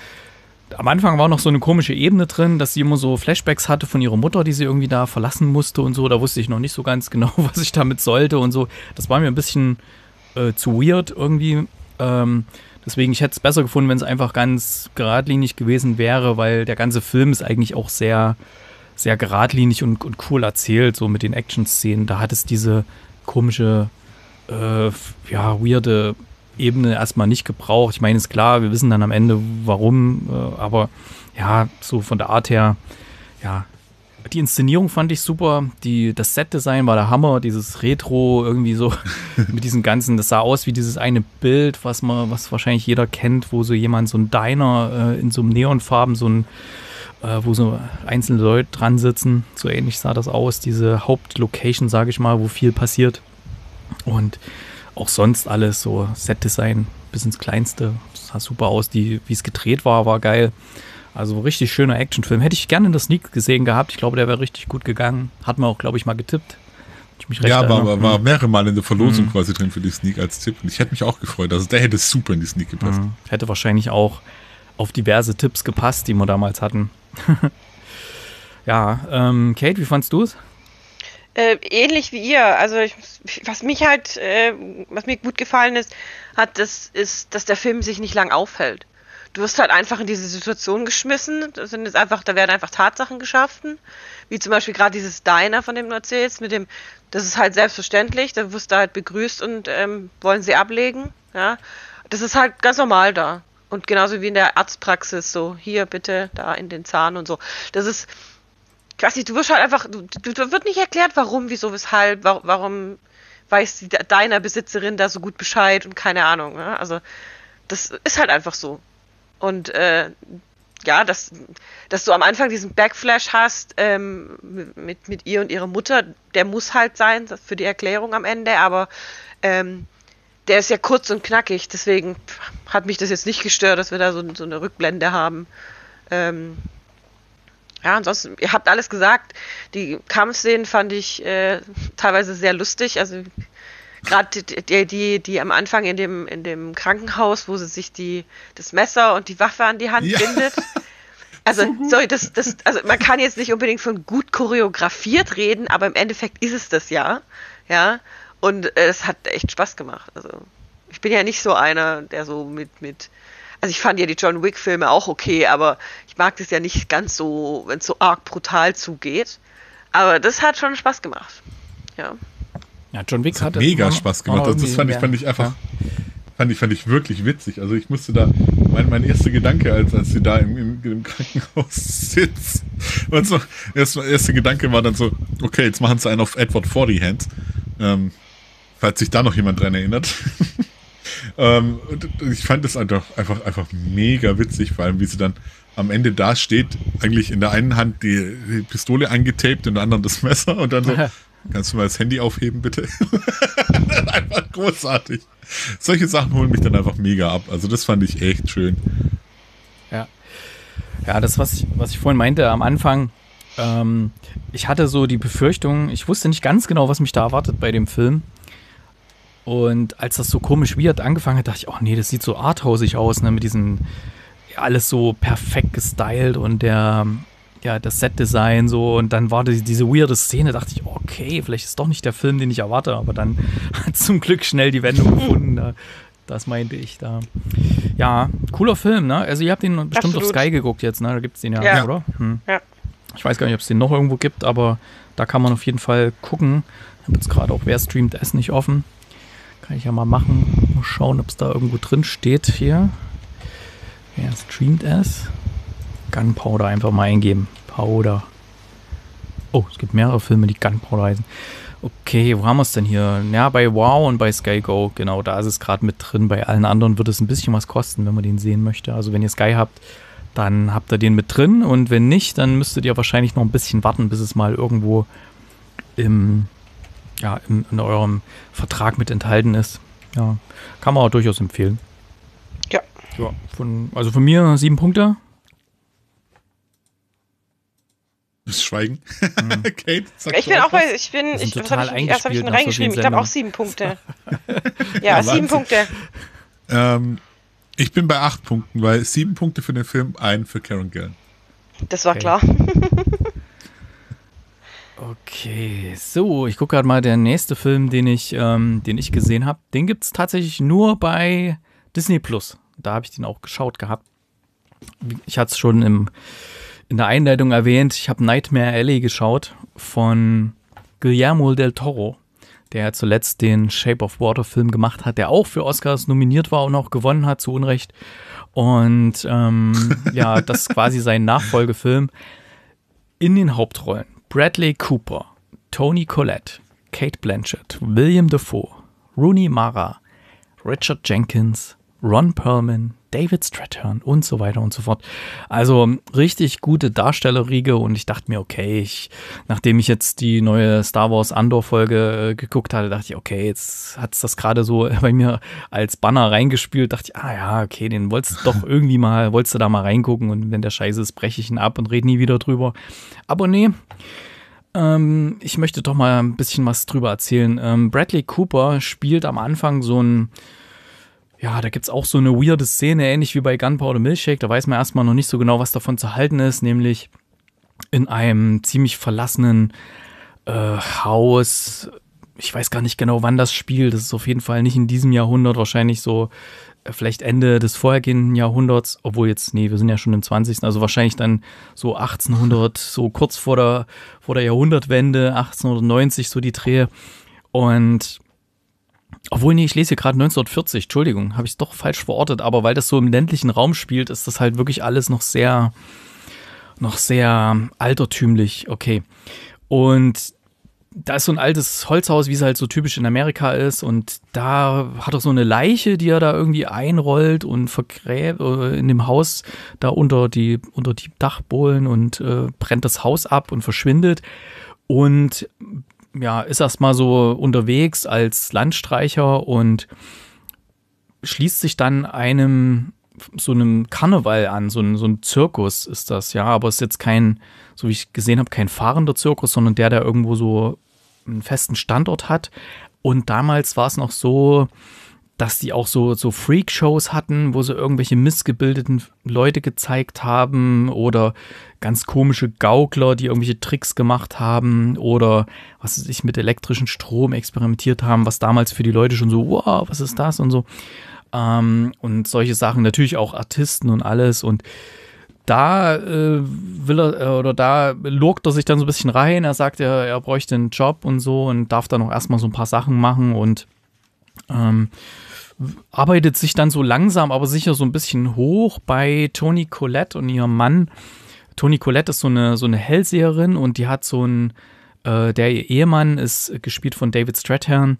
am Anfang war noch so eine komische Ebene drin, dass sie immer so Flashbacks hatte von ihrer Mutter, die sie irgendwie da verlassen musste und so. Da wusste ich noch nicht so ganz genau, was ich damit sollte und so. Das war mir ein bisschen äh, zu weird irgendwie. Ähm, Deswegen, ich hätte es besser gefunden, wenn es einfach ganz geradlinig gewesen wäre, weil der ganze Film ist eigentlich auch sehr, sehr geradlinig und, und cool erzählt, so mit den Action-Szenen. Da hat es diese komische, äh, ja, weirde Ebene erstmal nicht gebraucht. Ich meine, ist klar, wir wissen dann am Ende, warum, äh, aber ja, so von der Art her, ja. Die Inszenierung fand ich super, die, das Set-Design war der Hammer, dieses Retro irgendwie so mit diesen ganzen, das sah aus wie dieses eine Bild, was man, was wahrscheinlich jeder kennt, wo so jemand, so ein Diner äh, in so einem Neonfarben, so ein, äh, wo so einzelne Leute dran sitzen, so ähnlich sah das aus, diese Hauptlocation, sage ich mal, wo viel passiert und auch sonst alles, so Set-Design bis ins Kleinste, das sah super aus, die, wie es gedreht war, war geil. Also richtig schöner Actionfilm. Hätte ich gerne in der Sneak gesehen gehabt. Ich glaube, der wäre richtig gut gegangen. Hat man auch, glaube ich, mal getippt. Ich mich recht ja, war, war, war mehrere Mal in der Verlosung mhm. quasi drin für die Sneak als Tipp. Und ich hätte mich auch gefreut. Also der hätte super in die Sneak gepasst. Mhm. Hätte wahrscheinlich auch auf diverse Tipps gepasst, die wir damals hatten. Ja, ähm, Kate, wie fandst du es? Äh, ähnlich wie ihr. Also ich, was mich halt, äh, was mir gut gefallen ist, hat, das ist, dass der Film sich nicht lang aufhält. Du wirst halt einfach in diese Situation geschmissen. Das sind jetzt einfach, da werden einfach Tatsachen geschaffen. Wie zum Beispiel gerade dieses Diner, von dem du erzählst, mit dem, das ist halt selbstverständlich, da wirst du halt begrüßt und ähm, wollen sie ablegen. Ja, das ist halt ganz normal da. Und genauso wie in der Arztpraxis, so hier bitte, da in den Zahn und so. Das ist, ich weiß nicht, du wirst halt einfach, du, du, du wird nicht erklärt, warum, wieso, weshalb, warum, warum weiß die Diner-Besitzerin da so gut Bescheid und keine Ahnung. Ja? Also, das ist halt einfach so. Und äh, ja, dass, dass du am Anfang diesen Backflash hast ähm, mit, mit ihr und ihrer Mutter, der muss halt sein für die Erklärung am Ende, aber ähm, der ist ja kurz und knackig, deswegen hat mich das jetzt nicht gestört, dass wir da so, so eine Rückblende haben. Ähm, ja, ansonsten, ihr habt alles gesagt, die Kampfszenen fand ich äh, teilweise sehr lustig, also gerade die, die, die am Anfang in dem, in dem Krankenhaus, wo sie sich die, das Messer und die Waffe an die Hand ja. bindet. Also, sorry, das, das, also man kann jetzt nicht unbedingt von gut choreografiert reden, aber im Endeffekt ist es das ja. Ja. Und es äh, hat echt Spaß gemacht. Also, ich bin ja nicht so einer, der so mit, mit, also ich fand ja die John Wick-Filme auch okay, aber ich mag das ja nicht ganz so, wenn es so arg brutal zugeht. Aber das hat schon Spaß gemacht. Ja. Ja, John Wick das hat, hat mega Spaß gemacht. Also das fand ich, fand ich einfach, fand ich, fand ich wirklich witzig. Also ich musste da, mein, mein erster Gedanke, als, als sie da im, im, im Krankenhaus sitzt, und so, erst, erster Gedanke war dann so, okay, jetzt machen sie einen auf Edward Forty-Hands, ähm, falls sich da noch jemand dran erinnert. ähm, und ich fand das einfach, einfach, einfach mega witzig, vor allem wie sie dann am Ende da steht, eigentlich in der einen Hand die, die Pistole eingetaped, in der anderen das Messer und dann so, kannst du mal das Handy aufheben, bitte? Einfach großartig. Solche Sachen holen mich dann einfach mega ab. Also das fand ich echt schön. Ja, ja, das, was ich, was ich vorhin meinte am Anfang, ähm, ich hatte so die Befürchtung, ich wusste nicht ganz genau, was mich da erwartet bei dem Film. Und als das so komisch weird angefangen hat, dachte ich, oh nee, das sieht so arthausig aus, ne, mit diesem, ja, alles so perfekt gestylt und der... Ja, das Set-Design so, und dann war die, diese weirde Szene, dachte ich, okay, vielleicht ist doch nicht der Film, den ich erwarte, aber dann hat zum Glück schnell die Wendung gefunden, da, das meinte ich da. Ja, cooler Film, ne? Also ihr habt den bestimmt Absolut. auf Sky geguckt jetzt, ne? Da gibt's den ja, ja. oder? Hm. Ja. Ich weiß gar nicht, ob es den noch irgendwo gibt, aber da kann man auf jeden Fall gucken. Ich habe jetzt gerade auch, wer streamt es nicht offen. Kann ich ja mal machen, mal schauen, ob es da irgendwo drin steht hier. Wer streamt es? Gunpowder einfach mal eingeben. Powder. Oh, es gibt mehrere Filme, die Gunpowder heißen. Okay, wo haben wir es denn hier? Ja, bei Wow und bei Sky Go. Genau, da ist es gerade mit drin. Bei allen anderen wird es ein bisschen was kosten, wenn man den sehen möchte. Also wenn ihr Sky habt, dann habt ihr den mit drin. Und wenn nicht, dann müsstet ihr wahrscheinlich noch ein bisschen warten, bis es mal irgendwo im, ja, im, in eurem Vertrag mit enthalten ist. Ja, kann man auch durchaus empfehlen. Ja. ja von, also von mir sieben Punkte. Das Schweigen. Mhm. Kate, ich bin auch bei, ich bin, ich, was habe ich, erst habe ich denn reingeschrieben? Ich habe auch sieben Punkte. ja, ja, sieben Punkte. Ähm, ich bin bei acht Punkten, weil sieben Punkte für den Film, ein für Karen Gillan. Das war okay. Klar. Okay, so, ich gucke gerade mal, der nächste Film, den ich, ähm, den ich gesehen habe, den gibt es tatsächlich nur bei Disney Plus. Da habe ich den auch geschaut gehabt. Ich hatte es schon im in der Einleitung erwähnt, ich habe Nightmare Alley geschaut von Guillermo del Toro, der zuletzt den Shape of Water Film gemacht hat, der auch für Oscars nominiert war und auch gewonnen hat, zu Unrecht. Und ähm, ja, das ist quasi sein Nachfolgefilm. In den Hauptrollen Bradley Cooper, Tony Collette, Kate Blanchett, William Dafoe, Rooney Mara, Richard Jenkins, Ron Perlman, David Strathairn und so weiter und so fort. Also richtig gute Darstellerriege, und ich dachte mir, okay, ich, nachdem ich jetzt die neue Star Wars Andor-Folge äh, geguckt hatte, dachte ich, okay, jetzt hat es das gerade so bei mir als Banner reingespielt, dachte ich, ah ja, okay, den wolltest du doch irgendwie mal, wolltest du da mal reingucken, und wenn der scheiße ist, breche ich ihn ab und rede nie wieder drüber. Aber nee, ähm, ich möchte doch mal ein bisschen was drüber erzählen. Ähm, Bradley Cooper spielt am Anfang so ein, ja, da gibt's auch so eine weirde Szene, ähnlich wie bei Gunpowder Milkshake. Da weiß man erstmal noch nicht so genau, was davon zu halten ist, nämlich in einem ziemlich verlassenen äh, Haus. Ich weiß gar nicht genau, wann das spielt. Das ist auf jeden Fall nicht in diesem Jahrhundert, wahrscheinlich so äh, vielleicht Ende des vorhergehenden Jahrhunderts. Obwohl jetzt, nee, wir sind ja schon im zwanzigsten Also wahrscheinlich dann so achtzehnhundert so kurz vor der, vor der Jahrhundertwende, achtzehnhundertneunzig so die Drehe. Und... Obwohl, nee, ich lese hier gerade neunzehnhundertvierzig Entschuldigung, habe ich es doch falsch verortet, aber weil das so im ländlichen Raum spielt, ist das halt wirklich alles noch sehr, noch sehr altertümlich, okay. Und da ist so ein altes Holzhaus, wie es halt so typisch in Amerika ist, und da hat er so eine Leiche, die er da irgendwie einrollt und vergräbt in dem Haus da unter die, unter die Dachbohlen, und äh, brennt das Haus ab und verschwindet, und ja, ist erstmal so unterwegs als Landstreicher und schließt sich dann einem, so einem Karneval an, so ein, so ein Zirkus ist das, ja, aber ist jetzt kein, so wie ich gesehen habe, kein fahrender Zirkus, sondern der, der irgendwo so einen festen Standort hat. Und damals war es noch so, dass die auch so, so Freak-Shows hatten, wo sie irgendwelche missgebildeten Leute gezeigt haben oder ganz komische Gaukler, die irgendwelche Tricks gemacht haben oder was weiß ich, mit elektrischen Strom experimentiert haben, was damals für die Leute schon so, wow, was ist das und so. Ähm, und solche Sachen, natürlich auch Artisten und alles, und da äh, will er, oder da lurkt er sich dann so ein bisschen rein. Er sagt, er, er bräuchte einen Job und so und darf dann auch erstmal so ein paar Sachen machen und ähm, arbeitet sich dann so langsam, aber sicher so ein bisschen hoch bei Tony Collette und ihrem Mann. Tony Collette ist so eine, so eine Hellseherin und die hat so einen, äh, der ihr Ehemann ist äh, gespielt von David Strathairn,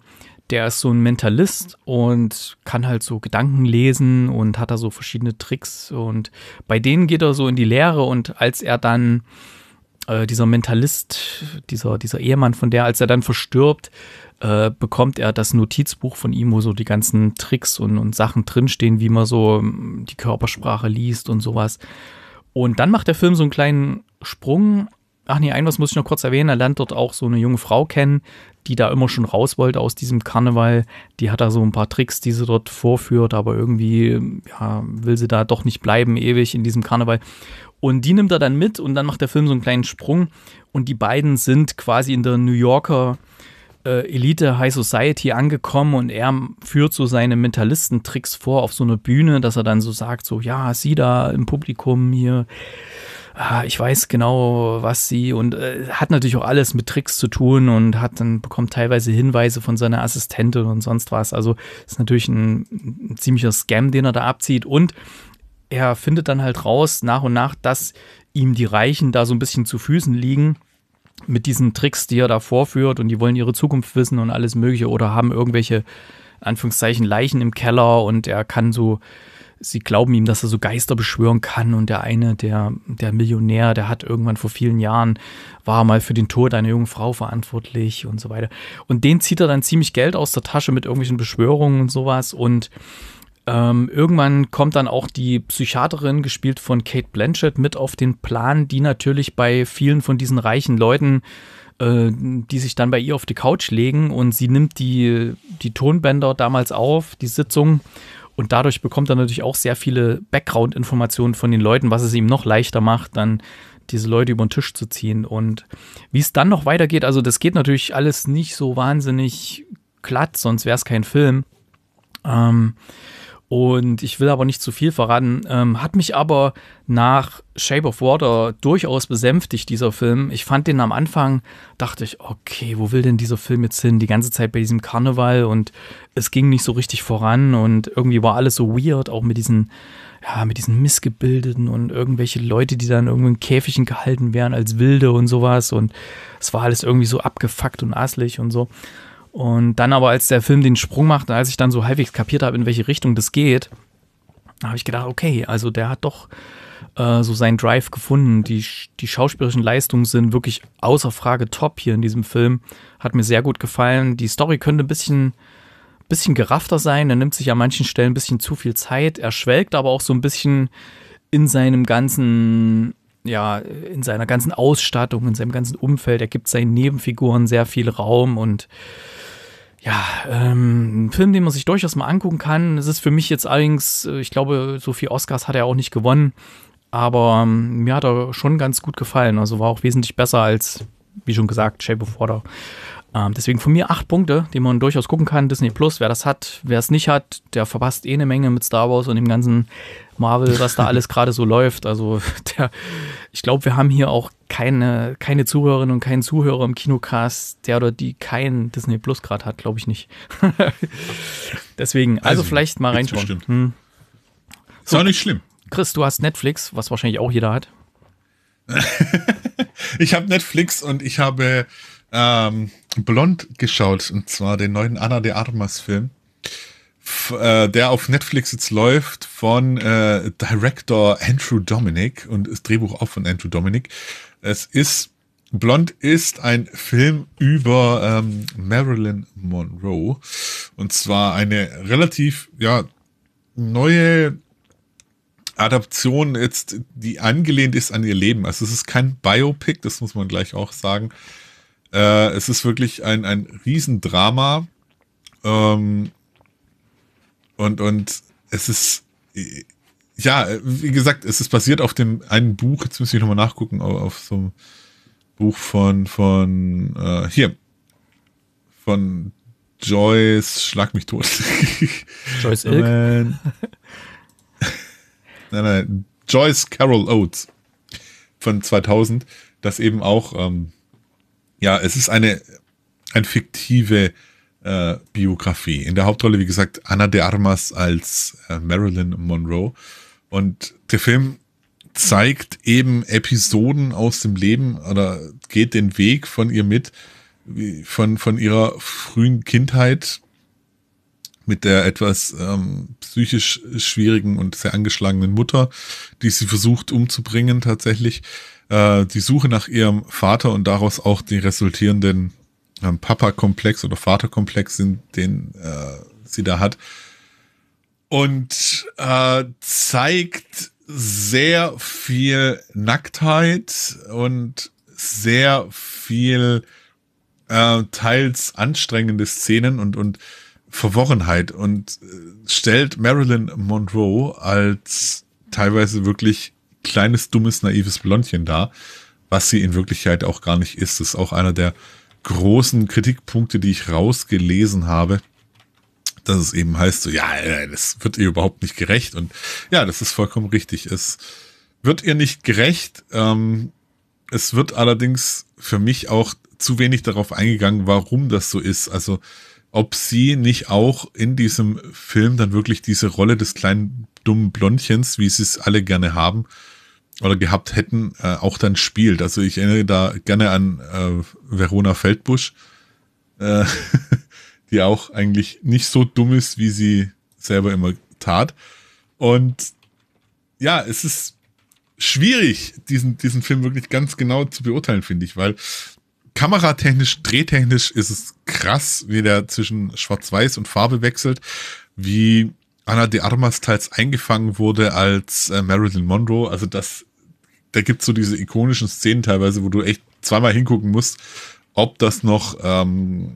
der ist so ein Mentalist und kann halt so Gedanken lesen und hat da so verschiedene Tricks und bei denen geht er so in die Lehre und als er dann, äh, dieser Mentalist, dieser, dieser Ehemann von der, als er dann verstirbt, äh, bekommt er das Notizbuch von ihm, wo so die ganzen Tricks und, und Sachen drinstehen, wie man so die Körpersprache liest und sowas. Und dann macht der Film so einen kleinen Sprung. Ach nee, ein was muss ich noch kurz erwähnen. Er lernt dort auch so eine junge Frau kennen, die da immer schon raus wollte aus diesem Karneval. Die hat da so ein paar Tricks, die sie dort vorführt, aber irgendwie ja, will sie da doch nicht bleiben ewig in diesem Karneval. Und die nimmt er dann mit und dann macht der Film so einen kleinen Sprung. Und die beiden sind quasi in der New Yorker äh, Elite High Society angekommen und er führt so seine Mentalistentricks vor auf so einer Bühne, dass er dann so sagt, so ja, sie da im Publikum hier, ich weiß genau, was sie, und äh, hat natürlich auch alles mit Tricks zu tun und hat dann bekommt teilweise Hinweise von seiner Assistentin und sonst was. Also ist natürlich ein, ein ziemlicher Scam, den er da abzieht, und er findet dann halt raus nach und nach, dass ihm die Reichen da so ein bisschen zu Füßen liegen mit diesen Tricks, die er da vorführt, und die wollen ihre Zukunft wissen und alles mögliche oder haben irgendwelche, in Anführungszeichen, Leichen im Keller, und er kann so, sie glauben ihm, dass er so Geister beschwören kann, und der eine, der, der Millionär, der hat irgendwann vor vielen Jahren, war mal für den Tod einer jungen Frau verantwortlich und so weiter. Und den zieht er dann ziemlich Geld aus der Tasche mit irgendwelchen Beschwörungen und sowas, und ähm, irgendwann kommt dann auch die Psychiaterin, gespielt von Kate Blanchett, mit auf den Plan, die natürlich bei vielen von diesen reichen Leuten, äh, die sich dann bei ihr auf die Couch legen, und sie nimmt die, die Tonbänder damals auf, die Sitzung. Und dadurch bekommt er natürlich auch sehr viele Background-Informationen von den Leuten, was es ihm noch leichter macht, dann diese Leute über den Tisch zu ziehen. Und wie es dann noch weitergeht, also das geht natürlich alles nicht so wahnsinnig glatt, sonst wäre es kein Film. Ähm, und ich will aber nicht zu viel verraten. Ähm, hat mich aber nach Shape of Water durchaus besänftigt, dieser Film. Ich fand den am Anfang, dachte ich, okay, wo will denn dieser Film jetzt hin? Die ganze Zeit bei diesem Karneval, und es ging nicht so richtig voran und irgendwie war alles so weird, auch mit diesen, ja, mit diesen Missgebildeten und irgendwelche Leute, die dann irgendwie in Käfigen gehalten werden als Wilde und sowas, und es war alles irgendwie so abgefuckt und asselig und so. Und dann aber, als der Film den Sprung macht, als ich dann so halbwegs kapiert habe, in welche Richtung das geht, habe ich gedacht, okay, also der hat doch so seinen Drive gefunden. Die, die schauspielerischen Leistungen sind wirklich außer Frage top hier in diesem Film. Hat mir sehr gut gefallen. Die Story könnte ein bisschen, bisschen geraffter sein. Er nimmt sich an manchen Stellen ein bisschen zu viel Zeit. Er schwelgt aber auch so ein bisschen in seinem ganzen, ja, in seiner ganzen Ausstattung, in seinem ganzen Umfeld. Er gibt seinen Nebenfiguren sehr viel Raum, und ja, ähm, ein Film, den man sich durchaus mal angucken kann. Es ist für mich jetzt allerdings, ich glaube, so viel Oscars hat er auch nicht gewonnen. Aber ähm, mir hat er schon ganz gut gefallen. Also war auch wesentlich besser als, wie schon gesagt, Shape of Water. Ähm, deswegen von mir acht Punkte, die man durchaus gucken kann. Disney Plus, wer das hat, wer es nicht hat, der verpasst eh eine Menge mit Star Wars und dem ganzen Marvel, was da alles gerade so läuft. Also der, ich glaube, wir haben hier auch keine, keine Zuhörerinnen und keinen Zuhörer im KinoCast, der oder die kein Disney Plus gerade hat, glaube ich nicht. Deswegen, also, also vielleicht mal reinschauen. Hm. So, ist auch nicht schlimm. Chris, du hast Netflix, was wahrscheinlich auch jeder hat. Ich habe Netflix und ich habe ähm, Blonde geschaut, und zwar den neuen Anna de Armas Film, F- äh, der auf Netflix jetzt läuft, von äh, Director Andrew Dominic und das Drehbuch auch von Andrew Dominic. Es ist, Blonde ist ein Film über ähm, Marilyn Monroe, und zwar eine relativ ja neue Adaption jetzt, die angelehnt ist an ihr Leben. Also es ist kein Biopic, das muss man gleich auch sagen. Äh, es ist wirklich ein, ein Riesendrama. Ähm, und, und es ist, ja, wie gesagt, es ist basiert auf dem einen Buch, jetzt muss ich nochmal nachgucken, auf so einem Buch von, von äh, hier, von Joyce, schlag mich tot. Joyce Ilk. Nein, nein, Joyce Carol Oates von zweitausend, das eben auch, ähm, ja, es ist eine, eine fiktive äh, Biografie. In der Hauptrolle, wie gesagt, Anna de Armas als äh, Marilyn Monroe. Und der Film zeigt eben Episoden aus dem Leben oder geht den Weg von ihr mit, von, von ihrer frühen Kindheit mit der etwas ähm, psychisch schwierigen und sehr angeschlagenen Mutter, die sie versucht umzubringen tatsächlich, äh, die Suche nach ihrem Vater und daraus auch die resultierenden ähm, Papa-Komplex oder Vaterkomplex, den, den äh, sie da hat, und äh, zeigt sehr viel Nacktheit und sehr viel äh, teils anstrengende Szenen und, und Verworrenheit und stellt Marilyn Monroe als teilweise wirklich kleines, dummes, naives Blondchen dar, was sie in Wirklichkeit auch gar nicht ist. Das ist auch einer der großen Kritikpunkte, die ich rausgelesen habe, dass es eben heißt, so, ja, das wird ihr überhaupt nicht gerecht, und ja, das ist vollkommen richtig. Es wird ihr nicht gerecht. Ähm, es wird allerdings für mich auch zu wenig darauf eingegangen, warum das so ist. Also ob sie nicht auch in diesem Film dann wirklich diese Rolle des kleinen dummen Blondchens, wie sie es alle gerne haben oder gehabt hätten, äh, auch dann spielt. Also ich erinnere da gerne an äh, Verona Feldbusch, äh, die auch eigentlich nicht so dumm ist, wie sie selber immer tat. Und ja, es ist schwierig, diesen, diesen Film wirklich ganz genau zu beurteilen, finde ich, weil kameratechnisch, drehtechnisch ist es krass, wie der zwischen Schwarz-Weiß und Farbe wechselt, wie Anna de Armas teils eingefangen wurde als äh, Marilyn Monroe. Also das, da gibt es so diese ikonischen Szenen teilweise, wo du echt zweimal hingucken musst, ob das noch ähm,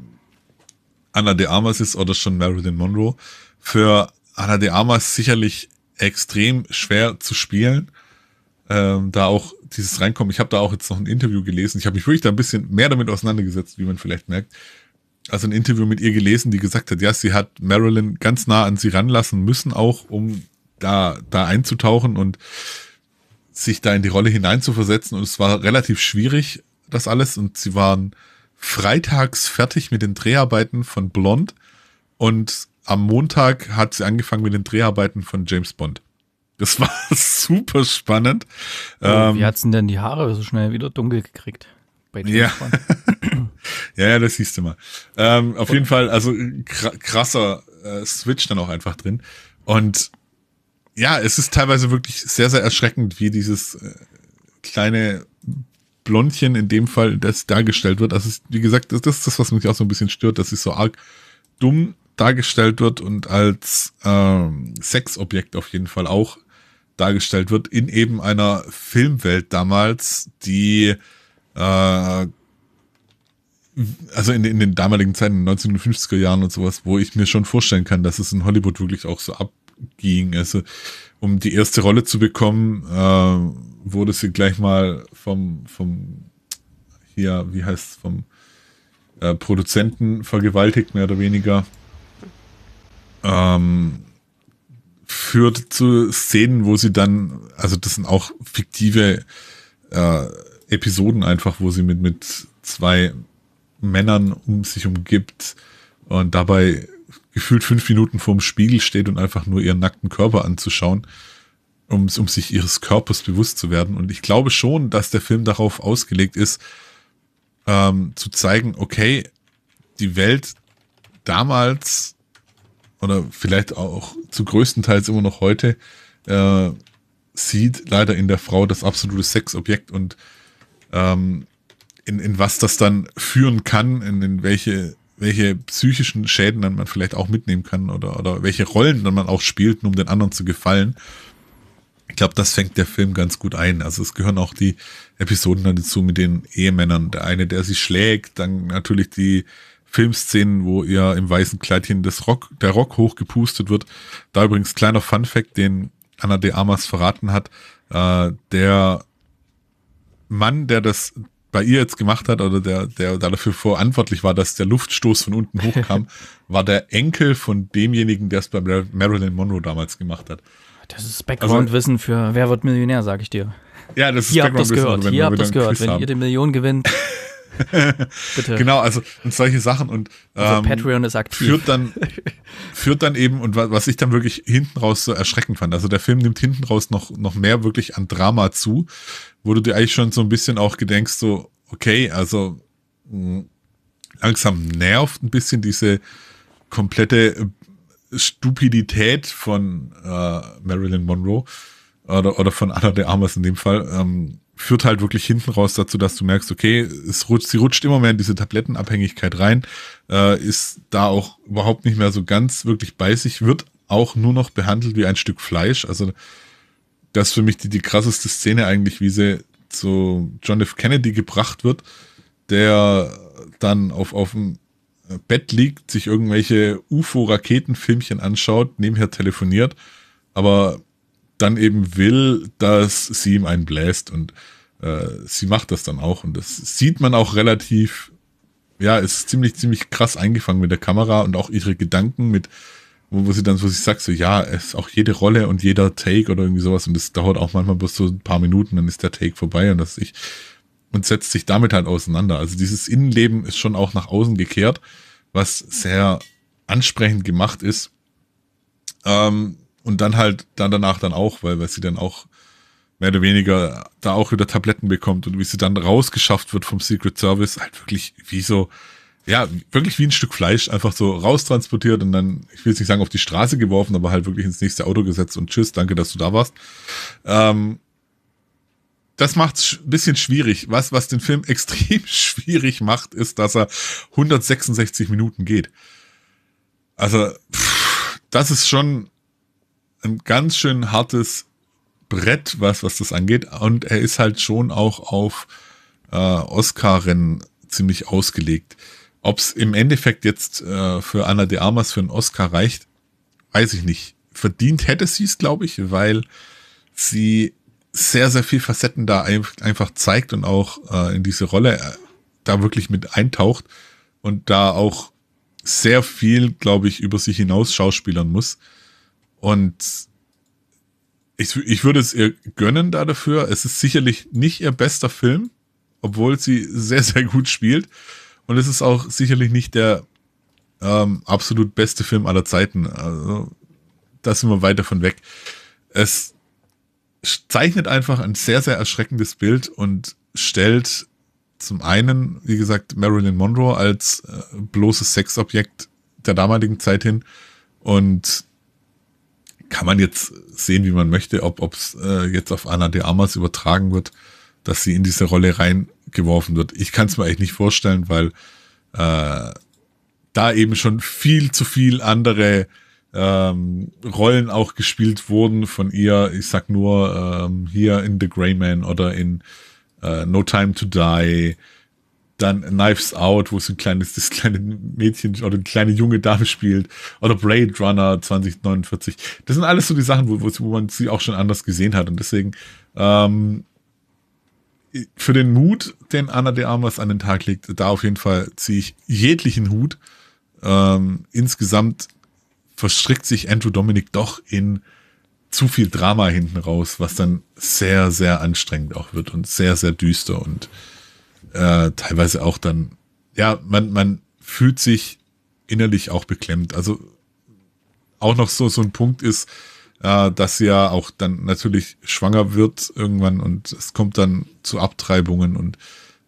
Anna de Armas ist oder schon Marilyn Monroe. Für Anna de Armas sicherlich extrem schwer zu spielen, ähm, da auch dieses Reinkommen. Ich habe da auch jetzt noch ein Interview gelesen. Ich habe mich wirklich da ein bisschen mehr damit auseinandergesetzt, wie man vielleicht merkt. Also ein Interview mit ihr gelesen, die gesagt hat, ja, sie hat Marilyn ganz nah an sie ranlassen müssen auch, um da, da einzutauchen und sich da in die Rolle hineinzuversetzen. Und es war relativ schwierig, das alles. Und sie waren freitags fertig mit den Dreharbeiten von Blonde und am Montag hat sie angefangen mit den Dreharbeiten von James Bond. Das war super spannend. Wie ähm, hat sie denn die Haare so schnell wieder dunkel gekriegt? Bei ja. ja, ja, das siehst du mal. Ähm, auf und jeden Fall, also krasser äh, Switch dann auch einfach drin. Und ja, es ist teilweise wirklich sehr, sehr erschreckend, wie dieses äh, kleine Blondchen in dem Fall, das dargestellt wird. Also wie gesagt, das ist das, was mich auch so ein bisschen stört, dass sie so arg dumm dargestellt wird und als ähm, Sexobjekt auf jeden Fall auch dargestellt wird in eben einer Filmwelt damals, die äh, also in, in den damaligen Zeiten, in den neunzehnhundertfünfziger Jahren und sowas, wo ich mir schon vorstellen kann, dass es in Hollywood wirklich auch so abging. Also um die erste Rolle zu bekommen, äh, wurde sie gleich mal vom, vom hier, wie heißt es, vom äh, Produzenten vergewaltigt, mehr oder weniger. Ähm, führt zu Szenen, wo sie dann, also das sind auch fiktive äh, Episoden einfach, wo sie mit, mit zwei Männern um sich umgibt und dabei gefühlt fünf Minuten vorm Spiegel steht und einfach nur ihren nackten Körper anzuschauen, um, um sich ihres Körpers bewusst zu werden. Und ich glaube schon, dass der Film darauf ausgelegt ist, ähm, zu zeigen, okay, die Welt damals oder vielleicht auch zu größten Teils immer noch heute, äh, sieht leider in der Frau das absolute Sexobjekt und ähm, in, in was das dann führen kann, in, in welche, welche psychischen Schäden dann man vielleicht auch mitnehmen kann oder, oder welche Rollen dann man auch spielt, nur um den anderen zu gefallen. Ich glaube, das fängt der Film ganz gut ein. Also es gehören auch die Episoden dann dazu mit den Ehemännern. Der eine, der sie schlägt, dann natürlich die Filmszenen, wo ihr im weißen Kleidchen das Rock, der Rock hochgepustet wird. Da übrigens kleiner Funfact, den Anna de Armas verraten hat. Äh, der Mann, der das bei ihr jetzt gemacht hat oder der, der dafür verantwortlich war, dass der Luftstoß von unten hochkam, war der Enkel von demjenigen, der es bei Marilyn Monroe damals gemacht hat. Das ist Background-Wissen also, für Wer wird Millionär, sage ich dir. Ja, das ist Background-Wissen. Ihr habt das gehört, wenn ihr die Million gewinnt. Bitte. Genau, also und solche Sachen und ähm, also Patreon ist aktiv. Führt dann, führt dann eben, und was ich dann wirklich hinten raus so erschreckend fand, also der Film nimmt hinten raus noch, noch mehr wirklich an Drama zu, wo du dir eigentlich schon so ein bisschen auch gedenkst, so okay, also mh, langsam nervt ein bisschen diese komplette Stupidität von äh, Marilyn Monroe oder, oder von Anna de Armas in dem Fall, ähm, führt halt wirklich hinten raus dazu, dass du merkst, okay, es rutscht, sie rutscht immer mehr in diese Tablettenabhängigkeit rein, äh, ist da auch überhaupt nicht mehr so ganz wirklich bei sich, wird auch nur noch behandelt wie ein Stück Fleisch. Also das ist für mich die, die krasseste Szene eigentlich, wie sie zu John F. Kennedy gebracht wird, der dann auf, auf dem Bett liegt, sich irgendwelche U F O-Raketenfilmchen anschaut, nebenher telefoniert, aber dann eben will, dass sie ihm einen bläst, und äh, sie macht das dann auch, und das sieht man auch relativ, ja, ist ziemlich, ziemlich krass eingefangen mit der Kamera und auch ihre Gedanken mit, wo, wo sie dann so sich sagt, so ja, es ist auch jede Rolle und jeder Take oder irgendwie sowas, und das dauert auch manchmal bloß so ein paar Minuten, dann ist der Take vorbei und das ich und setzt sich damit halt auseinander. Also dieses Innenleben ist schon auch nach außen gekehrt, was sehr ansprechend gemacht ist. Ähm, Und dann halt, dann danach dann auch, weil, weil sie dann auch mehr oder weniger da auch wieder Tabletten bekommt und wie sie dann rausgeschafft wird vom Secret Service, halt wirklich wie so, ja, wirklich wie ein Stück Fleisch, einfach so raustransportiert und dann, ich will jetzt nicht sagen auf die Straße geworfen, aber halt wirklich ins nächste Auto gesetzt und tschüss, danke, dass du da warst. Ähm, das macht's ein bisschen schwierig. Was, was den Film extrem schwierig macht, ist, dass er hundertsechsundsechzig Minuten geht. Also, pff, das ist schon ein ganz schön hartes Brett, was, was das angeht. Und er ist halt schon auch auf äh, Oscar-Rennen ziemlich ausgelegt. Ob es im Endeffekt jetzt äh, für Anna de Armas für einen Oscar reicht, weiß ich nicht. Verdient hätte sie es, glaube ich, weil sie sehr, sehr viel Facetten da ein, einfach zeigt und auch äh, in diese Rolle äh, da wirklich mit eintaucht und da auch sehr viel, glaube ich, über sich hinaus schauspielern muss. Und ich, ich würde es ihr gönnen da dafür. Es ist sicherlich nicht ihr bester Film, obwohl sie sehr, sehr gut spielt. Und es ist auch sicherlich nicht der ähm, absolut beste Film aller Zeiten. Also, da sind wir weit davon weg. Es zeichnet einfach ein sehr, sehr erschreckendes Bild und stellt zum einen, wie gesagt, Marilyn Monroe als äh, bloßes Sexobjekt der damaligen Zeit hin, und kann man jetzt sehen, wie man möchte, ob es äh, jetzt auf Anna de Armas übertragen wird, dass sie in diese Rolle reingeworfen wird. Ich kann es mir eigentlich nicht vorstellen, weil äh, da eben schon viel zu viel andere ähm, Rollen auch gespielt wurden von ihr. Ich sag nur ähm, hier in The Grey Man oder in äh, No Time to Die, dann Knives Out, wo sie ein kleines, das kleine Mädchen oder eine kleine junge Dame spielt, oder Blade Runner zwanzig neunundvierzig. Das sind alles so die Sachen, wo, wo man sie auch schon anders gesehen hat, und deswegen ähm, für den Mut, den Anna de Armas an den Tag legt, da auf jeden Fall ziehe ich jeglichen Hut. Ähm, insgesamt verstrickt sich Andrew Dominic doch in zu viel Drama hinten raus, was dann sehr, sehr anstrengend auch wird und sehr, sehr düster und Äh, teilweise auch dann, ja, man, man fühlt sich innerlich auch beklemmt. Also auch noch so, so ein Punkt ist, äh, dass sie ja auch dann natürlich schwanger wird irgendwann, und es kommt dann zu Abtreibungen, und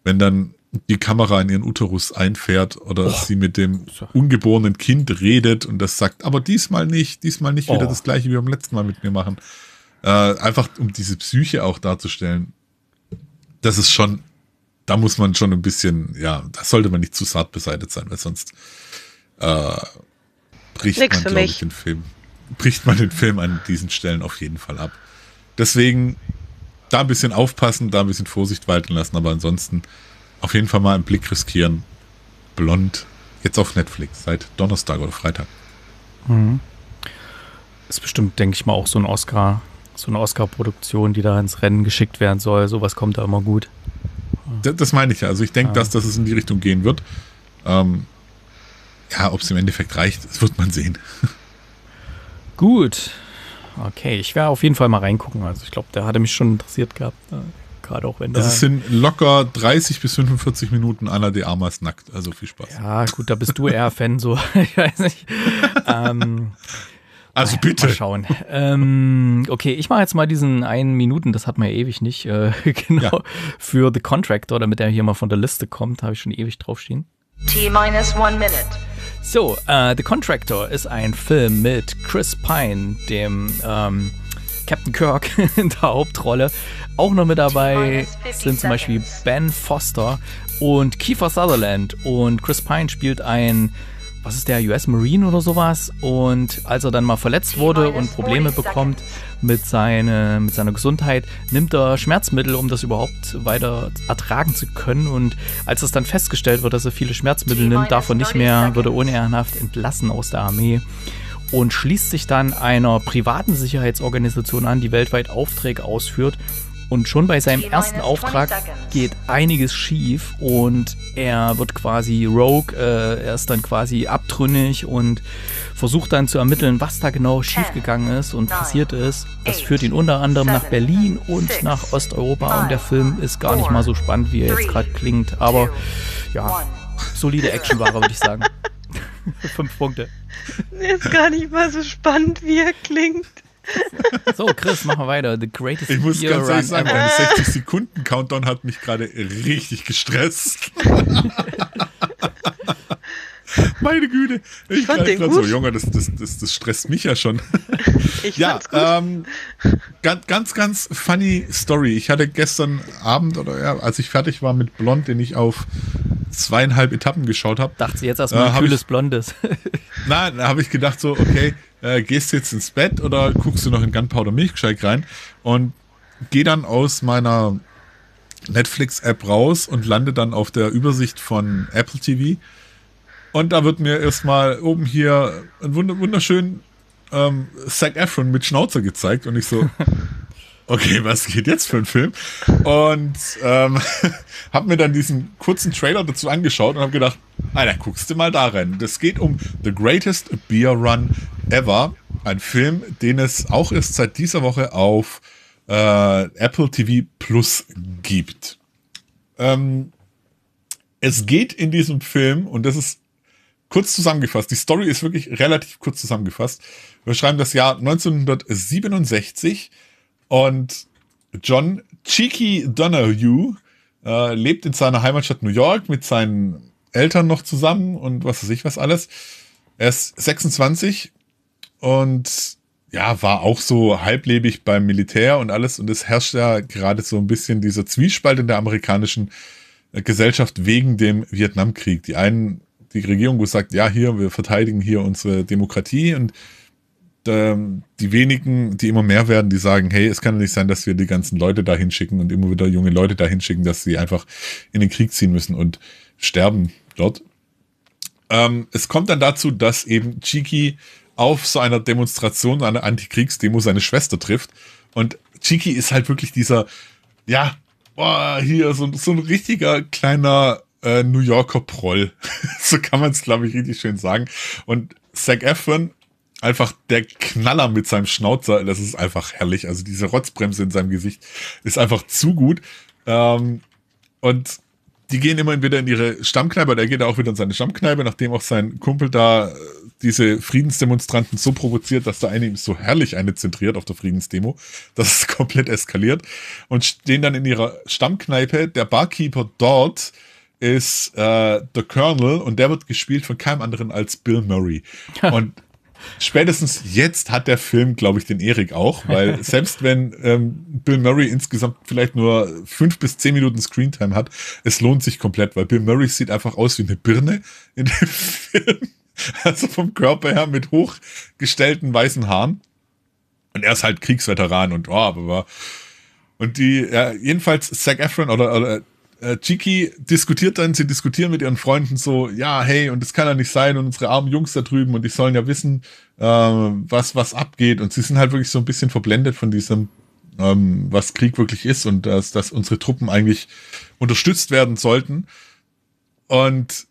wenn dann die Kamera in ihren Uterus einfährt oder oh. sie mit dem ungeborenen Kind redet und das sagt, aber diesmal nicht, diesmal nicht oh. wieder das gleiche wie beim letzten Mal mit mir machen. Äh, einfach um diese Psyche auch darzustellen. Das ist schon Da muss man schon ein bisschen, ja, da sollte man nicht zu zart beseitigt sein, weil sonst äh, bricht Nix man, glaube ich, den Film, bricht man den Film an diesen Stellen auf jeden Fall ab. Deswegen da ein bisschen aufpassen, da ein bisschen Vorsicht walten lassen, aber ansonsten auf jeden Fall mal einen Blick riskieren. Blond, jetzt auf Netflix, seit Donnerstag oder Freitag. Mhm. Ist bestimmt, denke ich mal, auch so ein Oscar, so eine Oscar-Produktion, die da ins Rennen geschickt werden soll. Sowas kommt da immer gut. Das meine ich ja. Also ich denke, dass, dass es in die Richtung gehen wird. Ähm, ja, ob es im Endeffekt reicht, das wird man sehen. Gut. Okay, ich werde auf jeden Fall mal reingucken. Also ich glaube, der hatte mich schon interessiert gehabt. Gerade auch wenn da. Also es sind locker dreißig bis fünfundvierzig Minuten Anna de Armas nackt. Also viel Spaß. Ja, gut, da bist du eher Fan, so. Ich weiß nicht. Ähm, also naja, bitte. Mal schauen. Ähm, okay, ich mache jetzt mal diesen einen Minuten, das hat man ja ewig nicht. Äh, genau. Ja. Für The Contractor, damit er hier mal von der Liste kommt, habe ich schon ewig draufstehen. T-minus one minute. So, uh, The Contractor ist ein Film mit Chris Pine, dem ähm, Captain Kirk in der Hauptrolle. Auch noch mit dabei sind zum Beispiel Ben Foster und Kiefer Sutherland. Und Chris Pine spielt ein, was ist der, U S Marine oder sowas. Und als er dann mal verletzt wurde und Probleme bekommt mit, seine, mit seiner Gesundheit, nimmt er Schmerzmittel, um das überhaupt weiter ertragen zu können. Und als es dann festgestellt wird, dass er viele Schmerzmittel nimmt, davon nicht mehr, wird er unehrenhaft entlassen aus der Armee und schließt sich dann einer privaten Sicherheitsorganisation an, die weltweit Aufträge ausführt. Und schon bei seinem ersten Auftrag geht einiges schief und er wird quasi rogue, äh, er ist dann quasi abtrünnig und versucht dann zu ermitteln, was da genau schiefgegangen ist und passiert ist. Das führt ihn unter anderem nach Berlin und nach Osteuropa und der Film ist gar nicht mal so spannend, wie er jetzt gerade klingt. Aber ja, solide Actionware, würde ich sagen. Fünf Punkte. Ist gar nicht mal so spannend, wie er klingt. So, Chris, machen wir weiter. The Greatest Beer Run Ever. Ich muss ganz ehrlich sagen, meine sechzig Sekunden Countdown hat mich gerade richtig gestresst. Meine Güte. Ich, ich fand den gut. So, Junge, das, das, das, das stresst mich ja schon. Ich ja, fand's gut. Ähm, ganz, ganz, ganz funny Story. Ich hatte gestern Abend, oder ja, als ich fertig war mit Blonde, den ich auf zweieinhalb Etappen geschaut habe. Dachte jetzt erstmal äh, ein kühles ich, Blondes. Nein, da habe ich gedacht so, okay, äh, gehst du jetzt ins Bett oder guckst du noch in Gunpowder Milkshake rein? Und gehe dann aus meiner Netflix-App raus und lande dann auf der Übersicht von Apple T V. Und da wird mir erstmal oben hier ein wunderschön ähm, Zac Efron mit Schnauzer gezeigt. Und ich so, okay, was geht jetzt für ein Film? Und ähm, habe mir dann diesen kurzen Trailer dazu angeschaut und habe gedacht, Alter, guckst du mal da rein. Das geht um The Greatest Beer Run Ever. Ein Film, den es auch erst seit dieser Woche auf äh, Apple T V Plus gibt. Ähm, es geht in diesem Film, und das ist kurz zusammengefasst, die Story ist wirklich relativ kurz zusammengefasst. Wir schreiben das Jahr neunzehnhundertsiebenundsechzig und John Cheeky Donahue äh, lebt in seiner Heimatstadt New York mit seinen Eltern noch zusammen und was weiß ich was alles. Er ist sechsundzwanzig und ja, war auch so halblebig beim Militär und alles, und es herrscht ja gerade so ein bisschen dieser Zwiespalt in der amerikanischen Gesellschaft wegen dem Vietnamkrieg. Die einen Die Regierung gesagt, ja, hier, wir verteidigen hier unsere Demokratie, und ähm, die wenigen, die immer mehr werden, die sagen, hey, es kann nicht sein, dass wir die ganzen Leute da hinschicken und immer wieder junge Leute da hinschicken, dass sie einfach in den Krieg ziehen müssen und sterben dort. Ähm, es kommt dann dazu, dass eben Cheeky auf so einer Demonstration, einer Antikriegsdemo, seine Schwester trifft, und Cheeky ist halt wirklich dieser, ja, boah, hier so, so ein richtiger kleiner Äh, New Yorker Proll. So kann man es, glaube ich, richtig schön sagen. Und Zac Efron, einfach der Knaller mit seinem Schnauzer, das ist einfach herrlich. Also diese Rotzbremse in seinem Gesicht ist einfach zu gut. Ähm, und die gehen immer wieder in ihre Stammkneipe, der geht auch wieder in seine Stammkneipe, nachdem auch sein Kumpel da diese Friedensdemonstranten so provoziert, dass der eine ihm so herrlich eine zentriert auf der Friedensdemo, dass es komplett eskaliert. Und stehen dann in ihrer Stammkneipe, der Barkeeper dort ist äh, der Colonel, und der wird gespielt von keinem anderen als Bill Murray. Und spätestens jetzt hat der Film, glaube ich, den Eric auch, weil selbst wenn ähm, Bill Murray insgesamt vielleicht nur fünf bis zehn Minuten Screentime hat, es lohnt sich komplett, weil Bill Murray sieht einfach aus wie eine Birne in dem Film. Also vom Körper her mit hochgestellten weißen Haaren. Und er ist halt Kriegsveteran und oh, aber und die, ja, jedenfalls Zac Efron oder, oder Cheeky diskutiert dann, sie diskutieren mit ihren Freunden so, ja, hey, und das kann ja nicht sein und unsere armen Jungs da drüben und die sollen ja wissen, äh, was, was abgeht, und sie sind halt wirklich so ein bisschen verblendet von diesem, ähm, was Krieg wirklich ist und dass, dass unsere Truppen eigentlich unterstützt werden sollten. Und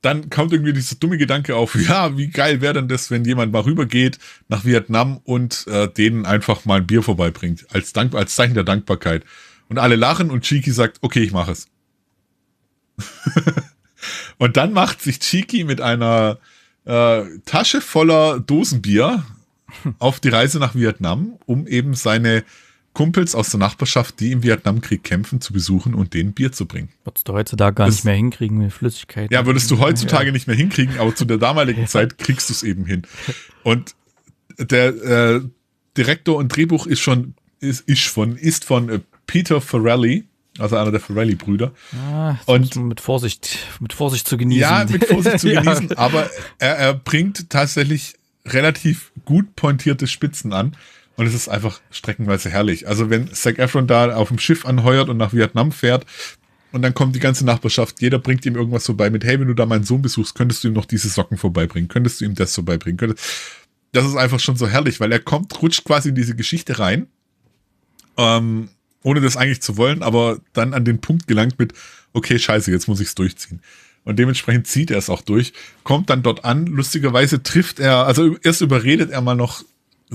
dann kommt irgendwie dieser dumme Gedanke auf, ja, wie geil wäre denn das, wenn jemand mal rübergeht nach Vietnam und äh, denen einfach mal ein Bier vorbeibringt, als, Dank- als Zeichen der Dankbarkeit. Und alle lachen und Cheeky sagt, okay, ich mache es. Und dann macht sich Cheeky mit einer äh, Tasche voller Dosenbier auf die Reise nach Vietnam, um eben seine Kumpels aus der Nachbarschaft, die im Vietnamkrieg kämpfen, zu besuchen und denen Bier zu bringen. Würdest du heutzutage gar das, nicht mehr hinkriegen mit Flüssigkeit. Ja, würdest du heutzutage ja. nicht mehr hinkriegen, aber zu der damaligen ja. Zeit kriegst du es eben hin. Und der äh, Direktor und Drehbuch ist schon ist, ist von, ist von äh, Peter Farrelly, also einer der Farrelly-Brüder. Ah, und mit Vorsicht, mit Vorsicht zu genießen. Ja, mit Vorsicht zu genießen, ja. aber er, er bringt tatsächlich relativ gut pointierte Spitzen an. Und es ist einfach streckenweise herrlich. Also wenn Zac Efron da auf dem Schiff anheuert und nach Vietnam fährt und dann kommt die ganze Nachbarschaft, jeder bringt ihm irgendwas vorbei mit, hey, wenn du da meinen Sohn besuchst, könntest du ihm noch diese Socken vorbeibringen, könntest du ihm das vorbeibringen. Könntest... Das ist einfach schon so herrlich, weil er kommt, rutscht quasi in diese Geschichte rein, ähm, ohne das eigentlich zu wollen, aber dann an den Punkt gelangt mit, okay, scheiße, jetzt muss ich es durchziehen. Und dementsprechend zieht er es auch durch, kommt dann dort an, lustigerweise trifft er, also erst überredet er mal noch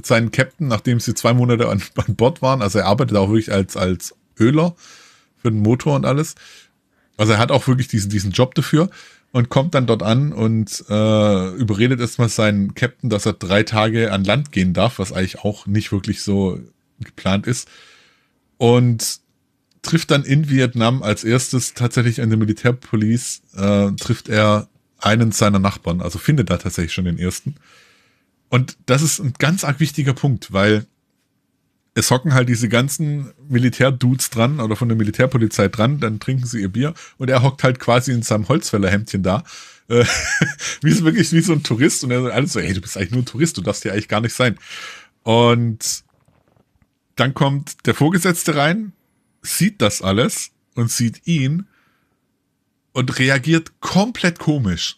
seinen Captain, nachdem sie zwei Monate an, an Bord waren, also er arbeitet auch wirklich als, als Öler für den Motor und alles, also er hat auch wirklich diesen, diesen Job dafür und kommt dann dort an und äh, überredet erstmal seinen Captain, dass er drei Tage an Land gehen darf, was eigentlich auch nicht wirklich so geplant ist, und trifft dann in Vietnam als erstes tatsächlich an der Militärpolice, äh, trifft er einen seiner Nachbarn, also findet da tatsächlich schon den ersten. Und das ist ein ganz arg wichtiger Punkt, weil es hocken halt diese ganzen Militärdudes dran oder von der Militärpolizei dran, dann trinken sie ihr Bier und er hockt halt quasi in seinem Holzfällerhemdchen da, äh, wie, wirklich wie so ein Tourist, und er sagt alles so, hey, du bist eigentlich nur ein Tourist, du darfst hier eigentlich gar nicht sein. Und dann kommt der Vorgesetzte rein, sieht das alles und sieht ihn und reagiert komplett komisch,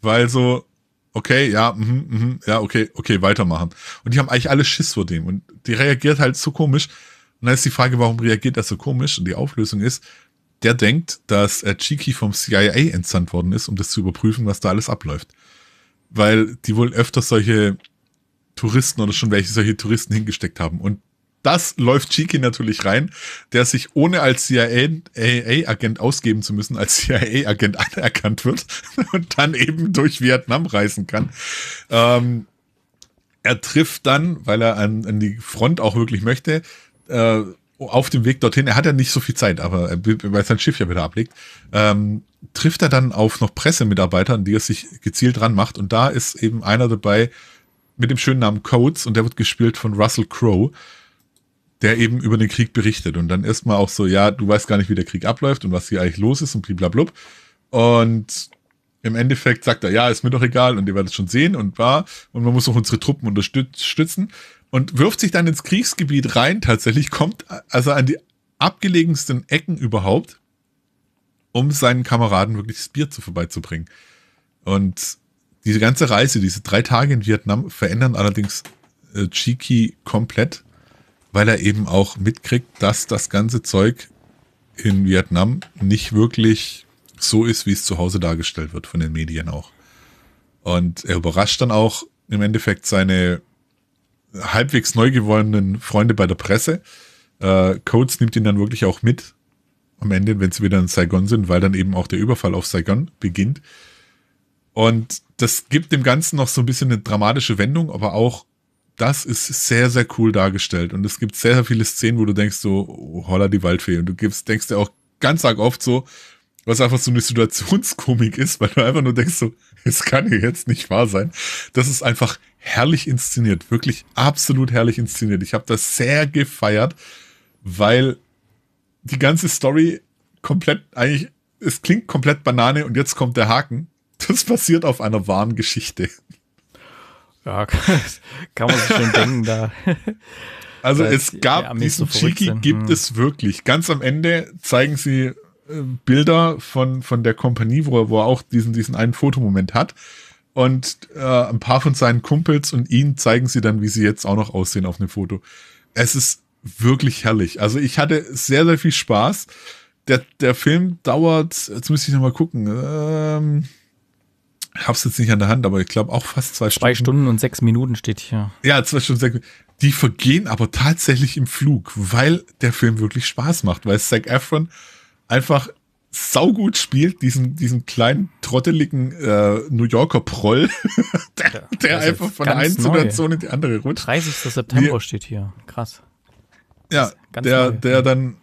weil so, okay, ja, mhm, mhm, ja, okay, okay, weitermachen. Und die haben eigentlich alle Schiss vor dem. Und die reagiert halt so komisch. Und dann ist die Frage, warum reagiert er so komisch? Und die Auflösung ist, der denkt, dass Cheeky vom C I A entsandt worden ist, um das zu überprüfen, was da alles abläuft. Weil die wohl öfter solche Touristen oder schon welche solche Touristen hingesteckt haben. Und das läuft Cheeky natürlich rein, der sich ohne als C I A-Agent ausgeben zu müssen, als C I A-Agent anerkannt wird und dann eben durch Vietnam reisen kann. Ähm, er trifft dann, weil er an, an die Front auch wirklich möchte, äh, auf dem Weg dorthin, er hat ja nicht so viel Zeit, aber er, weil sein Schiff ja wieder ablegt, ähm, trifft er dann auf noch Pressemitarbeiter, an die er sich gezielt dran macht, und da ist eben einer dabei mit dem schönen Namen Coates, und der wird gespielt von Russell Crowe, der eben über den Krieg berichtet und dann erstmal auch so, ja, du weißt gar nicht, wie der Krieg abläuft und was hier eigentlich los ist und bliblablub. Und im Endeffekt sagt er, ja, ist mir doch egal und ihr werdet schon sehen und war und man muss auch unsere Truppen unterstützen, und wirft sich dann ins Kriegsgebiet rein tatsächlich, kommt also an die abgelegensten Ecken überhaupt, um seinen Kameraden wirklich das Bier zu vorbeizubringen. Und diese ganze Reise, diese drei Tage in Vietnam verändern allerdings äh, Cheeky komplett, weil er eben auch mitkriegt, dass das ganze Zeug in Vietnam nicht wirklich so ist, wie es zu Hause dargestellt wird, von den Medien auch. Und er überrascht dann auch im Endeffekt seine halbwegs neu gewonnenen Freunde bei der Presse. Äh, Coates nimmt ihn dann wirklich auch mit am Ende, wenn sie wieder in Saigon sind, weil dann eben auch der Überfall auf Saigon beginnt. Und das gibt dem Ganzen noch so ein bisschen eine dramatische Wendung, aber auch das ist sehr, sehr cool dargestellt. Und es gibt sehr, sehr viele Szenen, wo du denkst so, oh, holla die Waldfee. Und du gibst, denkst dir auch ganz arg oft so, was einfach so eine Situationskomik ist, weil du einfach nur denkst so, es kann ja jetzt nicht wahr sein. Das ist einfach herrlich inszeniert. Wirklich absolut herrlich inszeniert. Ich habe das sehr gefeiert, weil die ganze Story komplett, eigentlich, es klingt komplett Banane, und jetzt kommt der Haken. Das basiert auf einer wahren Geschichte. Ja, kann man sich schon denken, da. Also es gab diesen Cheeky, gibt es wirklich. Ganz am Ende zeigen sie Bilder von, von der Kompanie, wo er, wo er auch diesen, diesen einen Fotomoment hat. Und äh, ein paar von seinen Kumpels und ihn zeigen sie dann, wie sie jetzt auch noch aussehen auf einem Foto. Es ist wirklich herrlich. Also ich hatte sehr, sehr viel Spaß. der, der Film dauert, jetzt müsste ich nochmal gucken, ähm, hab's jetzt nicht an der Hand, aber ich glaube auch fast zwei Stunden. Zwei Stunden und sechs Minuten steht hier. Ja, zwei Stunden und sechs Minuten. Die vergehen aber tatsächlich im Flug, weil der Film wirklich Spaß macht, weil Zac Efron einfach saugut spielt, diesen, diesen kleinen, trotteligen äh, New Yorker Proll, der, der einfach von der einen Situation in die andere rutscht. dreißigster September die, steht hier, krass. Ja, der, der dann,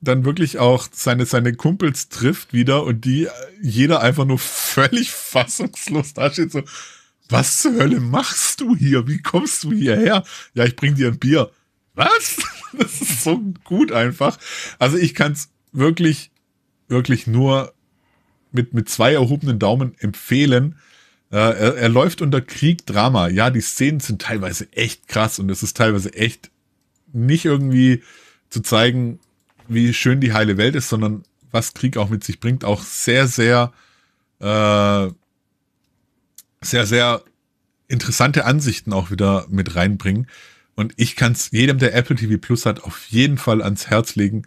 dann wirklich auch seine, seine Kumpels trifft wieder und die jeder einfach nur völlig fassungslos dasteht, so, was zur Hölle machst du hier? Wie kommst du hierher? Ja, ich bring dir ein Bier. Was? Das ist so gut einfach. Also ich kann es wirklich, wirklich nur mit, mit zwei erhobenen Daumen empfehlen. Äh, er, er läuft unter Krieg, Drama. Ja, die Szenen sind teilweise echt krass und es ist teilweise echt nicht irgendwie zu zeigen, wie schön die heile Welt ist, sondern was Krieg auch mit sich bringt, auch sehr, sehr äh, sehr, sehr interessante Ansichten auch wieder mit reinbringen. Und ich kann es jedem, der Apple T V Plus hat, auf jeden Fall ans Herz legen.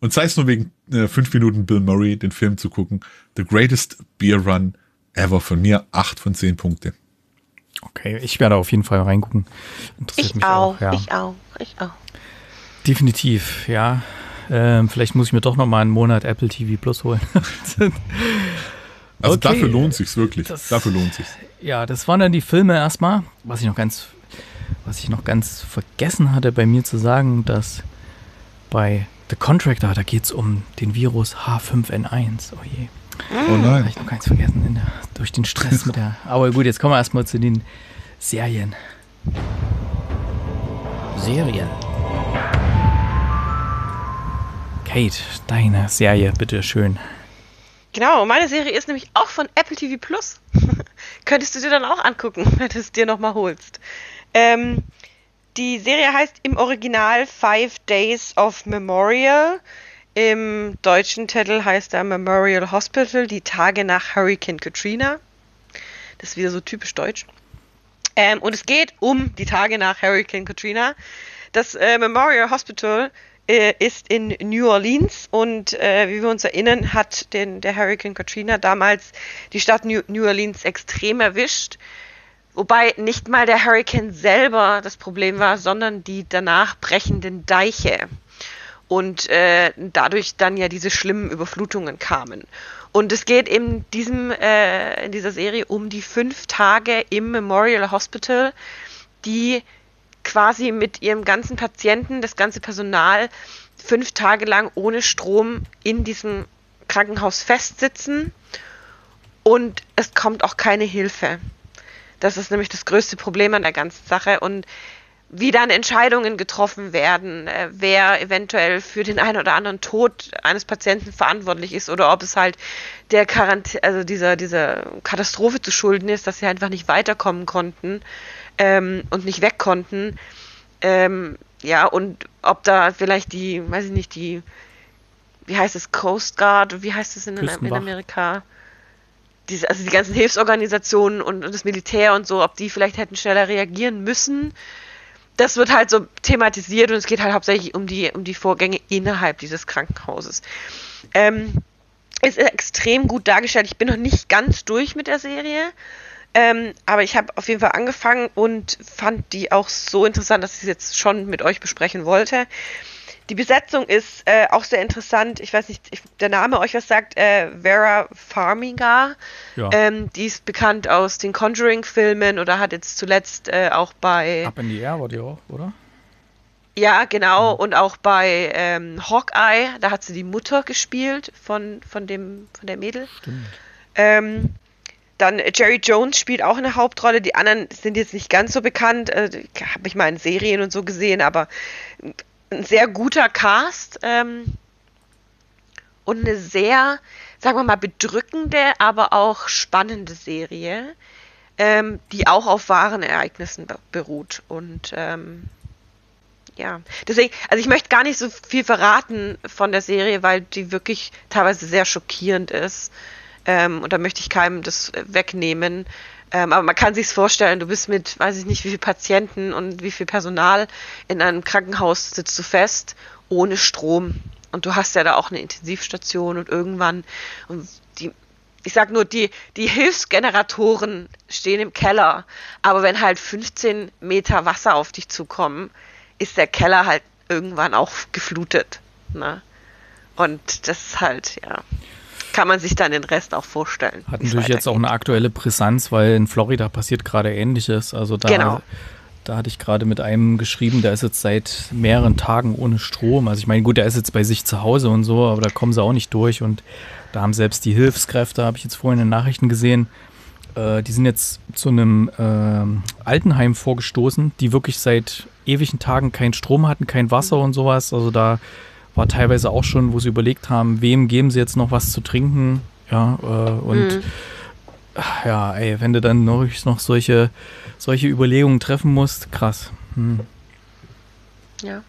Und sei es nur wegen äh, fünf Minuten Bill Murray, den Film zu gucken. The Greatest Beer Run Ever. Von mir acht von zehn Punkte. Okay, ich werde auf jeden Fall reingucken. Interessiert ich mich auch, auch ja. ich auch, ich auch. Definitiv, ja. Ähm, vielleicht muss ich mir doch noch mal einen Monat Apple T V Plus holen. Also okay. Dafür lohnt sich's wirklich. Das, dafür lohnt sich's. Ja, das waren dann die Filme erstmal. Was ich noch ganz, was ich noch ganz vergessen hatte bei mir zu sagen, dass bei The Contractor, da geht's um den Virus H fünf N eins. Oh je. Oh nein. Da habe ich noch ganz vergessen in der, durch den Stress mit der. Aber gut, jetzt kommen wir erstmal zu den Serien. Serien. Kate, deine Serie, bitteschön. Genau, meine Serie ist nämlich auch von Apple T V Plus. Könntest du dir dann auch angucken, wenn du es dir nochmal holst. Ähm, die Serie heißt im Original Five Days of Memorial. Im deutschen Titel heißt er Memorial Hospital, die Tage nach Hurricane Katrina. Das ist wieder so typisch deutsch. Ähm, und es geht um die Tage nach Hurricane Katrina. Das äh, Memorial Hospital ist in New Orleans und äh, wie wir uns erinnern, hat den, der Hurricane Katrina damals die Stadt New, New Orleans extrem erwischt, wobei nicht mal der Hurricane selber das Problem war, sondern die danach brechenden Deiche und äh, dadurch dann ja diese schlimmen Überflutungen kamen. Und es geht in, diesem, äh, in dieser Serie um die fünf Tage im Memorial Hospital, die quasi mit ihrem ganzen Patienten, das ganze Personal fünf Tage lang ohne Strom in diesem Krankenhaus festsitzen und es kommt auch keine Hilfe. Das ist nämlich das größte Problem an der ganzen Sache und wie dann Entscheidungen getroffen werden, wer eventuell für den einen oder anderen Tod eines Patienten verantwortlich ist oder ob es halt der Quarant- also dieser, dieser Katastrophe zu schulden ist, dass sie einfach nicht weiterkommen konnten. Ähm, und nicht weg konnten, ähm, ja, und ob da vielleicht die, weiß ich nicht, die, wie heißt es, Coast Guard, wie heißt es in, in Amerika, diese, also die ganzen Hilfsorganisationen und, und das Militär und so, ob die vielleicht hätten schneller reagieren müssen, das wird halt so thematisiert und es geht halt hauptsächlich um die, um die Vorgänge innerhalb dieses Krankenhauses. Ähm, ist extrem gut dargestellt, ich bin noch nicht ganz durch mit der Serie, Ähm, aber ich habe auf jeden Fall angefangen und fand die auch so interessant, dass ich es jetzt schon mit euch besprechen wollte. Die Besetzung ist äh, auch sehr interessant. Ich weiß nicht, ich, der Name euch was sagt, äh, Vera Farmiga. Ja. Ähm, die ist bekannt aus den Conjuring-Filmen oder hat jetzt zuletzt äh, auch bei... Up in the Air war die auch, oder? Ja, genau. Mhm. Und auch bei ähm, Hawkeye, da hat sie die Mutter gespielt von, von, dem, von der Mädel. Stimmt. Ähm... Dann Jerry Jones spielt auch eine Hauptrolle. Die anderen sind jetzt nicht ganz so bekannt. Ich habe mich mal in Serien und so gesehen, aber ein sehr guter Cast ähm, und eine sehr, sagen wir mal, bedrückende, aber auch spannende Serie, ähm, die auch auf wahren Ereignissen beruht. Und ähm, ja, deswegen, also ich möchte gar nicht so viel verraten von der Serie, weil die wirklich teilweise sehr schockierend ist. Ähm, und da möchte ich keinem das wegnehmen. Ähm, aber man kann sich's vorstellen, du bist mit, weiß ich nicht, wie viel Patienten und wie viel Personal in einem Krankenhaus sitzt du fest, ohne Strom. Und du hast ja da auch eine Intensivstation und irgendwann, und die, ich sag nur, die, die Hilfsgeneratoren stehen im Keller, aber wenn halt fünfzehn Meter Wasser auf dich zukommen, ist der Keller halt irgendwann auch geflutet, ne? Und das ist halt, ja, kann man sich dann den Rest auch vorstellen. Hat natürlich jetzt auch eine aktuelle Brisanz, weil in Florida passiert gerade Ähnliches. Also da, genau. Da hatte ich gerade mit einem geschrieben, der ist jetzt seit mehreren Tagen ohne Strom. Also ich meine, gut, der ist jetzt bei sich zu Hause und so, aber da kommen sie auch nicht durch. Und da haben selbst die Hilfskräfte, habe ich jetzt vorhin in den Nachrichten gesehen, äh, die sind jetzt zu einem äh, Altenheim vorgestoßen, die wirklich seit ewigen Tagen keinen Strom hatten, kein Wasser und sowas. Also da war teilweise auch schon, wo sie überlegt haben, wem geben sie jetzt noch was zu trinken. Ja, äh, und mhm. ja, ey, wenn du dann noch, noch solche, solche Überlegungen treffen musst, krass. Hm. Ja.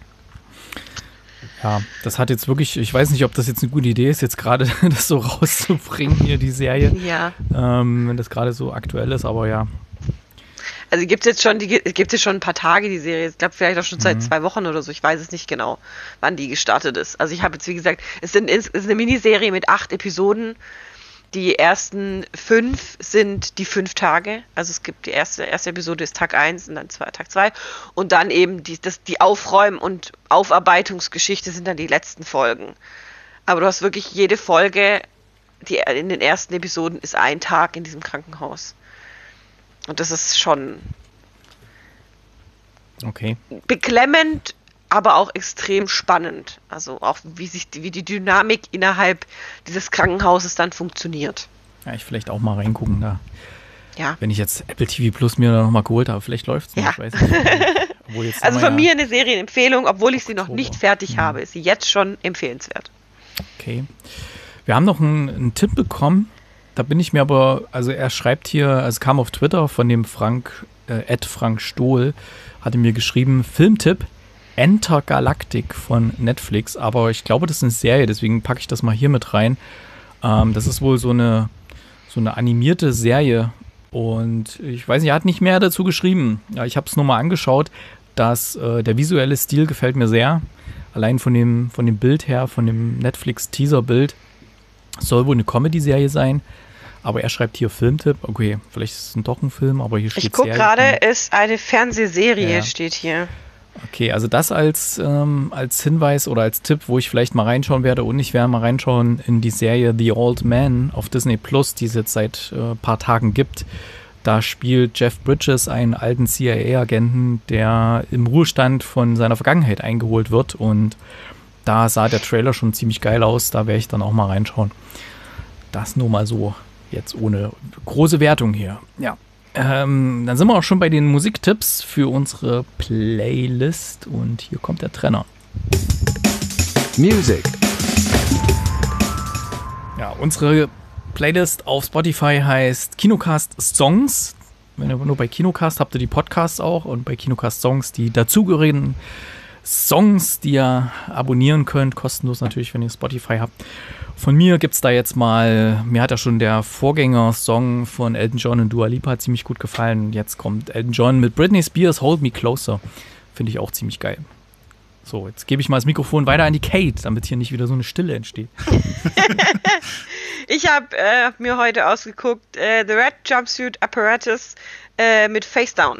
Ja, das hat jetzt wirklich, ich weiß nicht, ob das jetzt eine gute Idee ist, jetzt gerade das so rauszubringen hier, die Serie. Ja. Ähm, wenn das gerade so aktuell ist, aber ja. Also gibt es jetzt schon, die gibt es schon ein paar Tage, die Serie. Ich glaube, vielleicht auch schon seit mhm. zwei Wochen oder so. Ich weiß es nicht genau, wann die gestartet ist. Also ich habe jetzt, wie gesagt, es, sind, es ist eine Miniserie mit acht Episoden. Die ersten fünf sind die fünf Tage. Also es gibt die erste, erste Episode ist Tag eins und dann zwei, Tag zwei. Und dann eben die, das, die Aufräumen- und Aufarbeitungsgeschichte sind dann die letzten Folgen. Aber du hast wirklich jede Folge, die in den ersten Episoden ist ein Tag in diesem Krankenhaus. Und das ist schon okay. Beklemmend, aber auch extrem spannend. Also auch wie sich die, wie die Dynamik innerhalb dieses Krankenhauses dann funktioniert. Ja, ich vielleicht auch mal reingucken da. Ja. Wenn ich jetzt Apple T V Plus mir noch mal geholt habe, vielleicht läuft es noch. Ja. Ich weiß nicht. Obwohl jetzt also von mir eine Serienempfehlung, obwohl ich sie noch nicht fertig mhm. habe, ist sie jetzt schon empfehlenswert. Okay. Wir haben noch einen, einen Tipp bekommen. Da bin ich mir aber, also er schreibt hier, also kam auf Twitter von dem Frank, äh, Ed Frank Stohl, hatte mir geschrieben, Filmtipp, Enter Galactic von Netflix, aber ich glaube, das ist eine Serie, deswegen packe ich das mal hier mit rein. Ähm, das ist wohl so eine, so eine animierte Serie und ich weiß nicht, er hat nicht mehr dazu geschrieben. Ja, ich habe es nur mal angeschaut, dass äh, der visuelle Stil gefällt mir sehr, allein von dem, von dem Bild her, von dem Netflix-Teaser-Bild. Soll wohl eine Comedy-Serie sein, aber er schreibt hier Filmtipp. Okay, vielleicht ist es doch ein Film, aber hier steht ich guck Serie. Ich gucke gerade, ist eine Fernsehserie, ja. Steht hier. Okay, also das als, ähm, als Hinweis oder als Tipp, wo ich vielleicht mal reinschauen werde und ich werde mal reinschauen in die Serie The Old Man auf Disney Plus, die es jetzt seit ein äh, paar Tagen gibt. Da spielt Jeff Bridges einen alten C I A-Agenten, der im Ruhestand von seiner Vergangenheit eingeholt wird und da sah der Trailer schon ziemlich geil aus, da werde ich dann auch mal reinschauen. Das nur mal so, jetzt ohne große Wertung hier. Ja, ähm, dann sind wir auch schon bei den Musiktipps für unsere Playlist und hier kommt der Trenner. Music. Ja, unsere Playlist auf Spotify heißt KinoCast Songs. Wenn ihr nur bei KinoCast habt ihr die Podcasts auch und bei KinoCast Songs die dazugehörigen Songs, die ihr abonnieren könnt, kostenlos natürlich, wenn ihr Spotify habt. Von mir gibt es da jetzt mal, mir hat ja schon der Vorgänger-Song von Elton John und Dua Lipa ziemlich gut gefallen. Jetzt kommt Elton John mit Britney Spears, Hold Me Closer. Finde ich auch ziemlich geil. So, jetzt gebe ich mal das Mikrofon weiter an die Kate, damit hier nicht wieder so eine Stille entsteht. Ich habe äh, mir heute ausgeguckt äh, The Red Jumpsuit Apparatus äh, mit Face Down.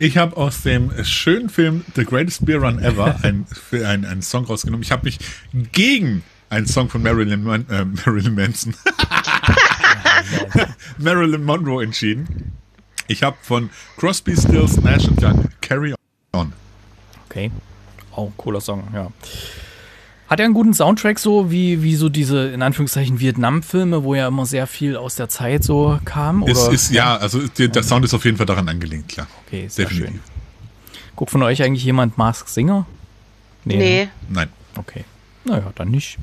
Ich habe aus dem schönen Film The Greatest Beer Run Ever einen, einen, einen Song rausgenommen. Ich habe mich gegen einen Song von Marilyn, Man, äh, Marilyn Manson Marilyn Monroe entschieden. Ich habe von Crosby, Stills, Nash und Young Carry On. Okay, auch ein cooler Song, ja. Hat er einen guten Soundtrack, so wie, wie so diese, in Anführungszeichen, Vietnam-Filme, wo ja immer sehr viel aus der Zeit so kam? Oder? Ist, ist, ja, also der, der Sound ist auf jeden Fall daran angelehnt, klar. Okay, ist sehr schön. Guckt von euch eigentlich jemand Masked Singer? Nee. nee. Nein. Okay. Naja, dann nicht.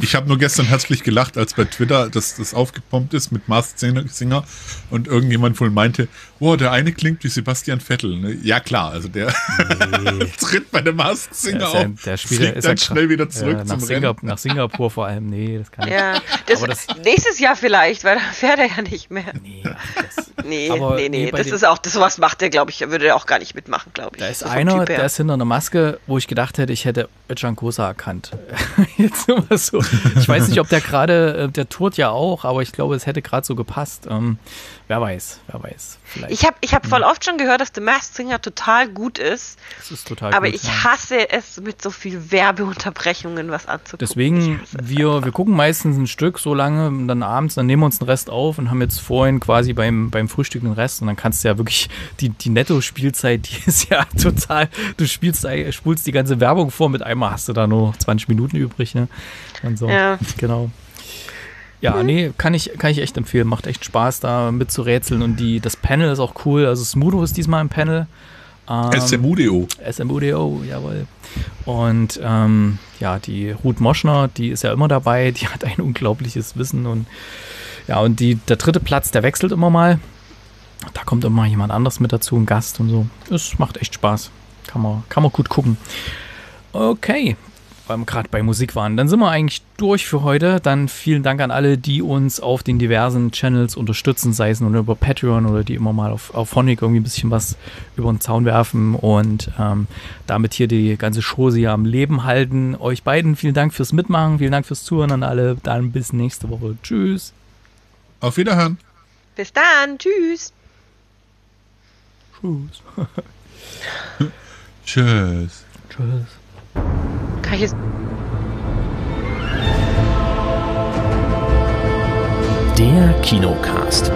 Ich habe nur gestern herzlich gelacht, als bei Twitter das, das aufgepumpt ist mit Masked Singer und irgendjemand wohl meinte, oh, der eine klingt wie Sebastian Vettel. Ja klar, also der nee. tritt bei der Masked Singer auf, ja, fliegt dann ja schnell wieder zurück ja, zum Singap- Rennen. Nach Singapur vor allem, nee, das kann ja, nicht. Das, das nächstes Jahr vielleicht, weil da fährt er ja nicht mehr. Nee, das Nee, aber nee, nee, nee das den, ist auch, das sowas macht der, glaube ich, würde er auch gar nicht mitmachen, glaube ich. Da ist so einer, der ist hinter einer Maske, wo ich gedacht hätte, ich hätte Özcan Kosa erkannt. Jetzt immer so. Ich weiß nicht, ob der gerade, der tourt ja auch, aber ich glaube, es hätte gerade so gepasst. Ähm, wer weiß, wer weiß. Vielleicht. Ich habe ich hab voll oft schon gehört, dass The Masked Singer total gut ist. Das ist total aber gut, ich ja. hasse es, mit so viel Werbeunterbrechungen was anzugucken. Deswegen, wir, wir gucken meistens ein Stück so lange und dann abends, dann nehmen wir uns den Rest auf und haben jetzt vorhin quasi beim, beim Frühstück den Rest und dann kannst du ja wirklich, die, die Netto-Spielzeit, die ist ja total, du spielst, spulst die ganze Werbung vor, mit einmal hast du da nur zwanzig Minuten übrig, ne? Und so, ja. Genau. Ja, nee, kann ich, kann ich echt empfehlen. Macht echt Spaß, da mitzurätseln. Und die, das Panel ist auch cool. Also Smudo ist diesmal im Panel. Ähm, Smudo. Smudo, jawohl. Und ähm, ja, die Ruth Moschner, die ist ja immer dabei. Die hat ein unglaubliches Wissen. Und ja, und die, der dritte Platz, der wechselt immer mal. Da kommt immer jemand anders mit dazu, ein Gast und so. Es macht echt Spaß. Kann man, kann man gut gucken. Okay. Gerade bei Musik waren. Dann sind wir eigentlich durch für heute. Dann vielen Dank an alle, die uns auf den diversen Channels unterstützen, sei es nun über Patreon oder die immer mal auf, auf Honig irgendwie ein bisschen was über den Zaun werfen und ähm, damit hier die ganze Show hier am Leben halten. Euch beiden vielen Dank fürs Mitmachen, vielen Dank fürs Zuhören an alle. Dann bis nächste Woche. Tschüss. Auf Wiederhören. Bis dann. Tschüss. Tschüss. Tschüss. Tschüss. Kann ich jetzt der KinoCast.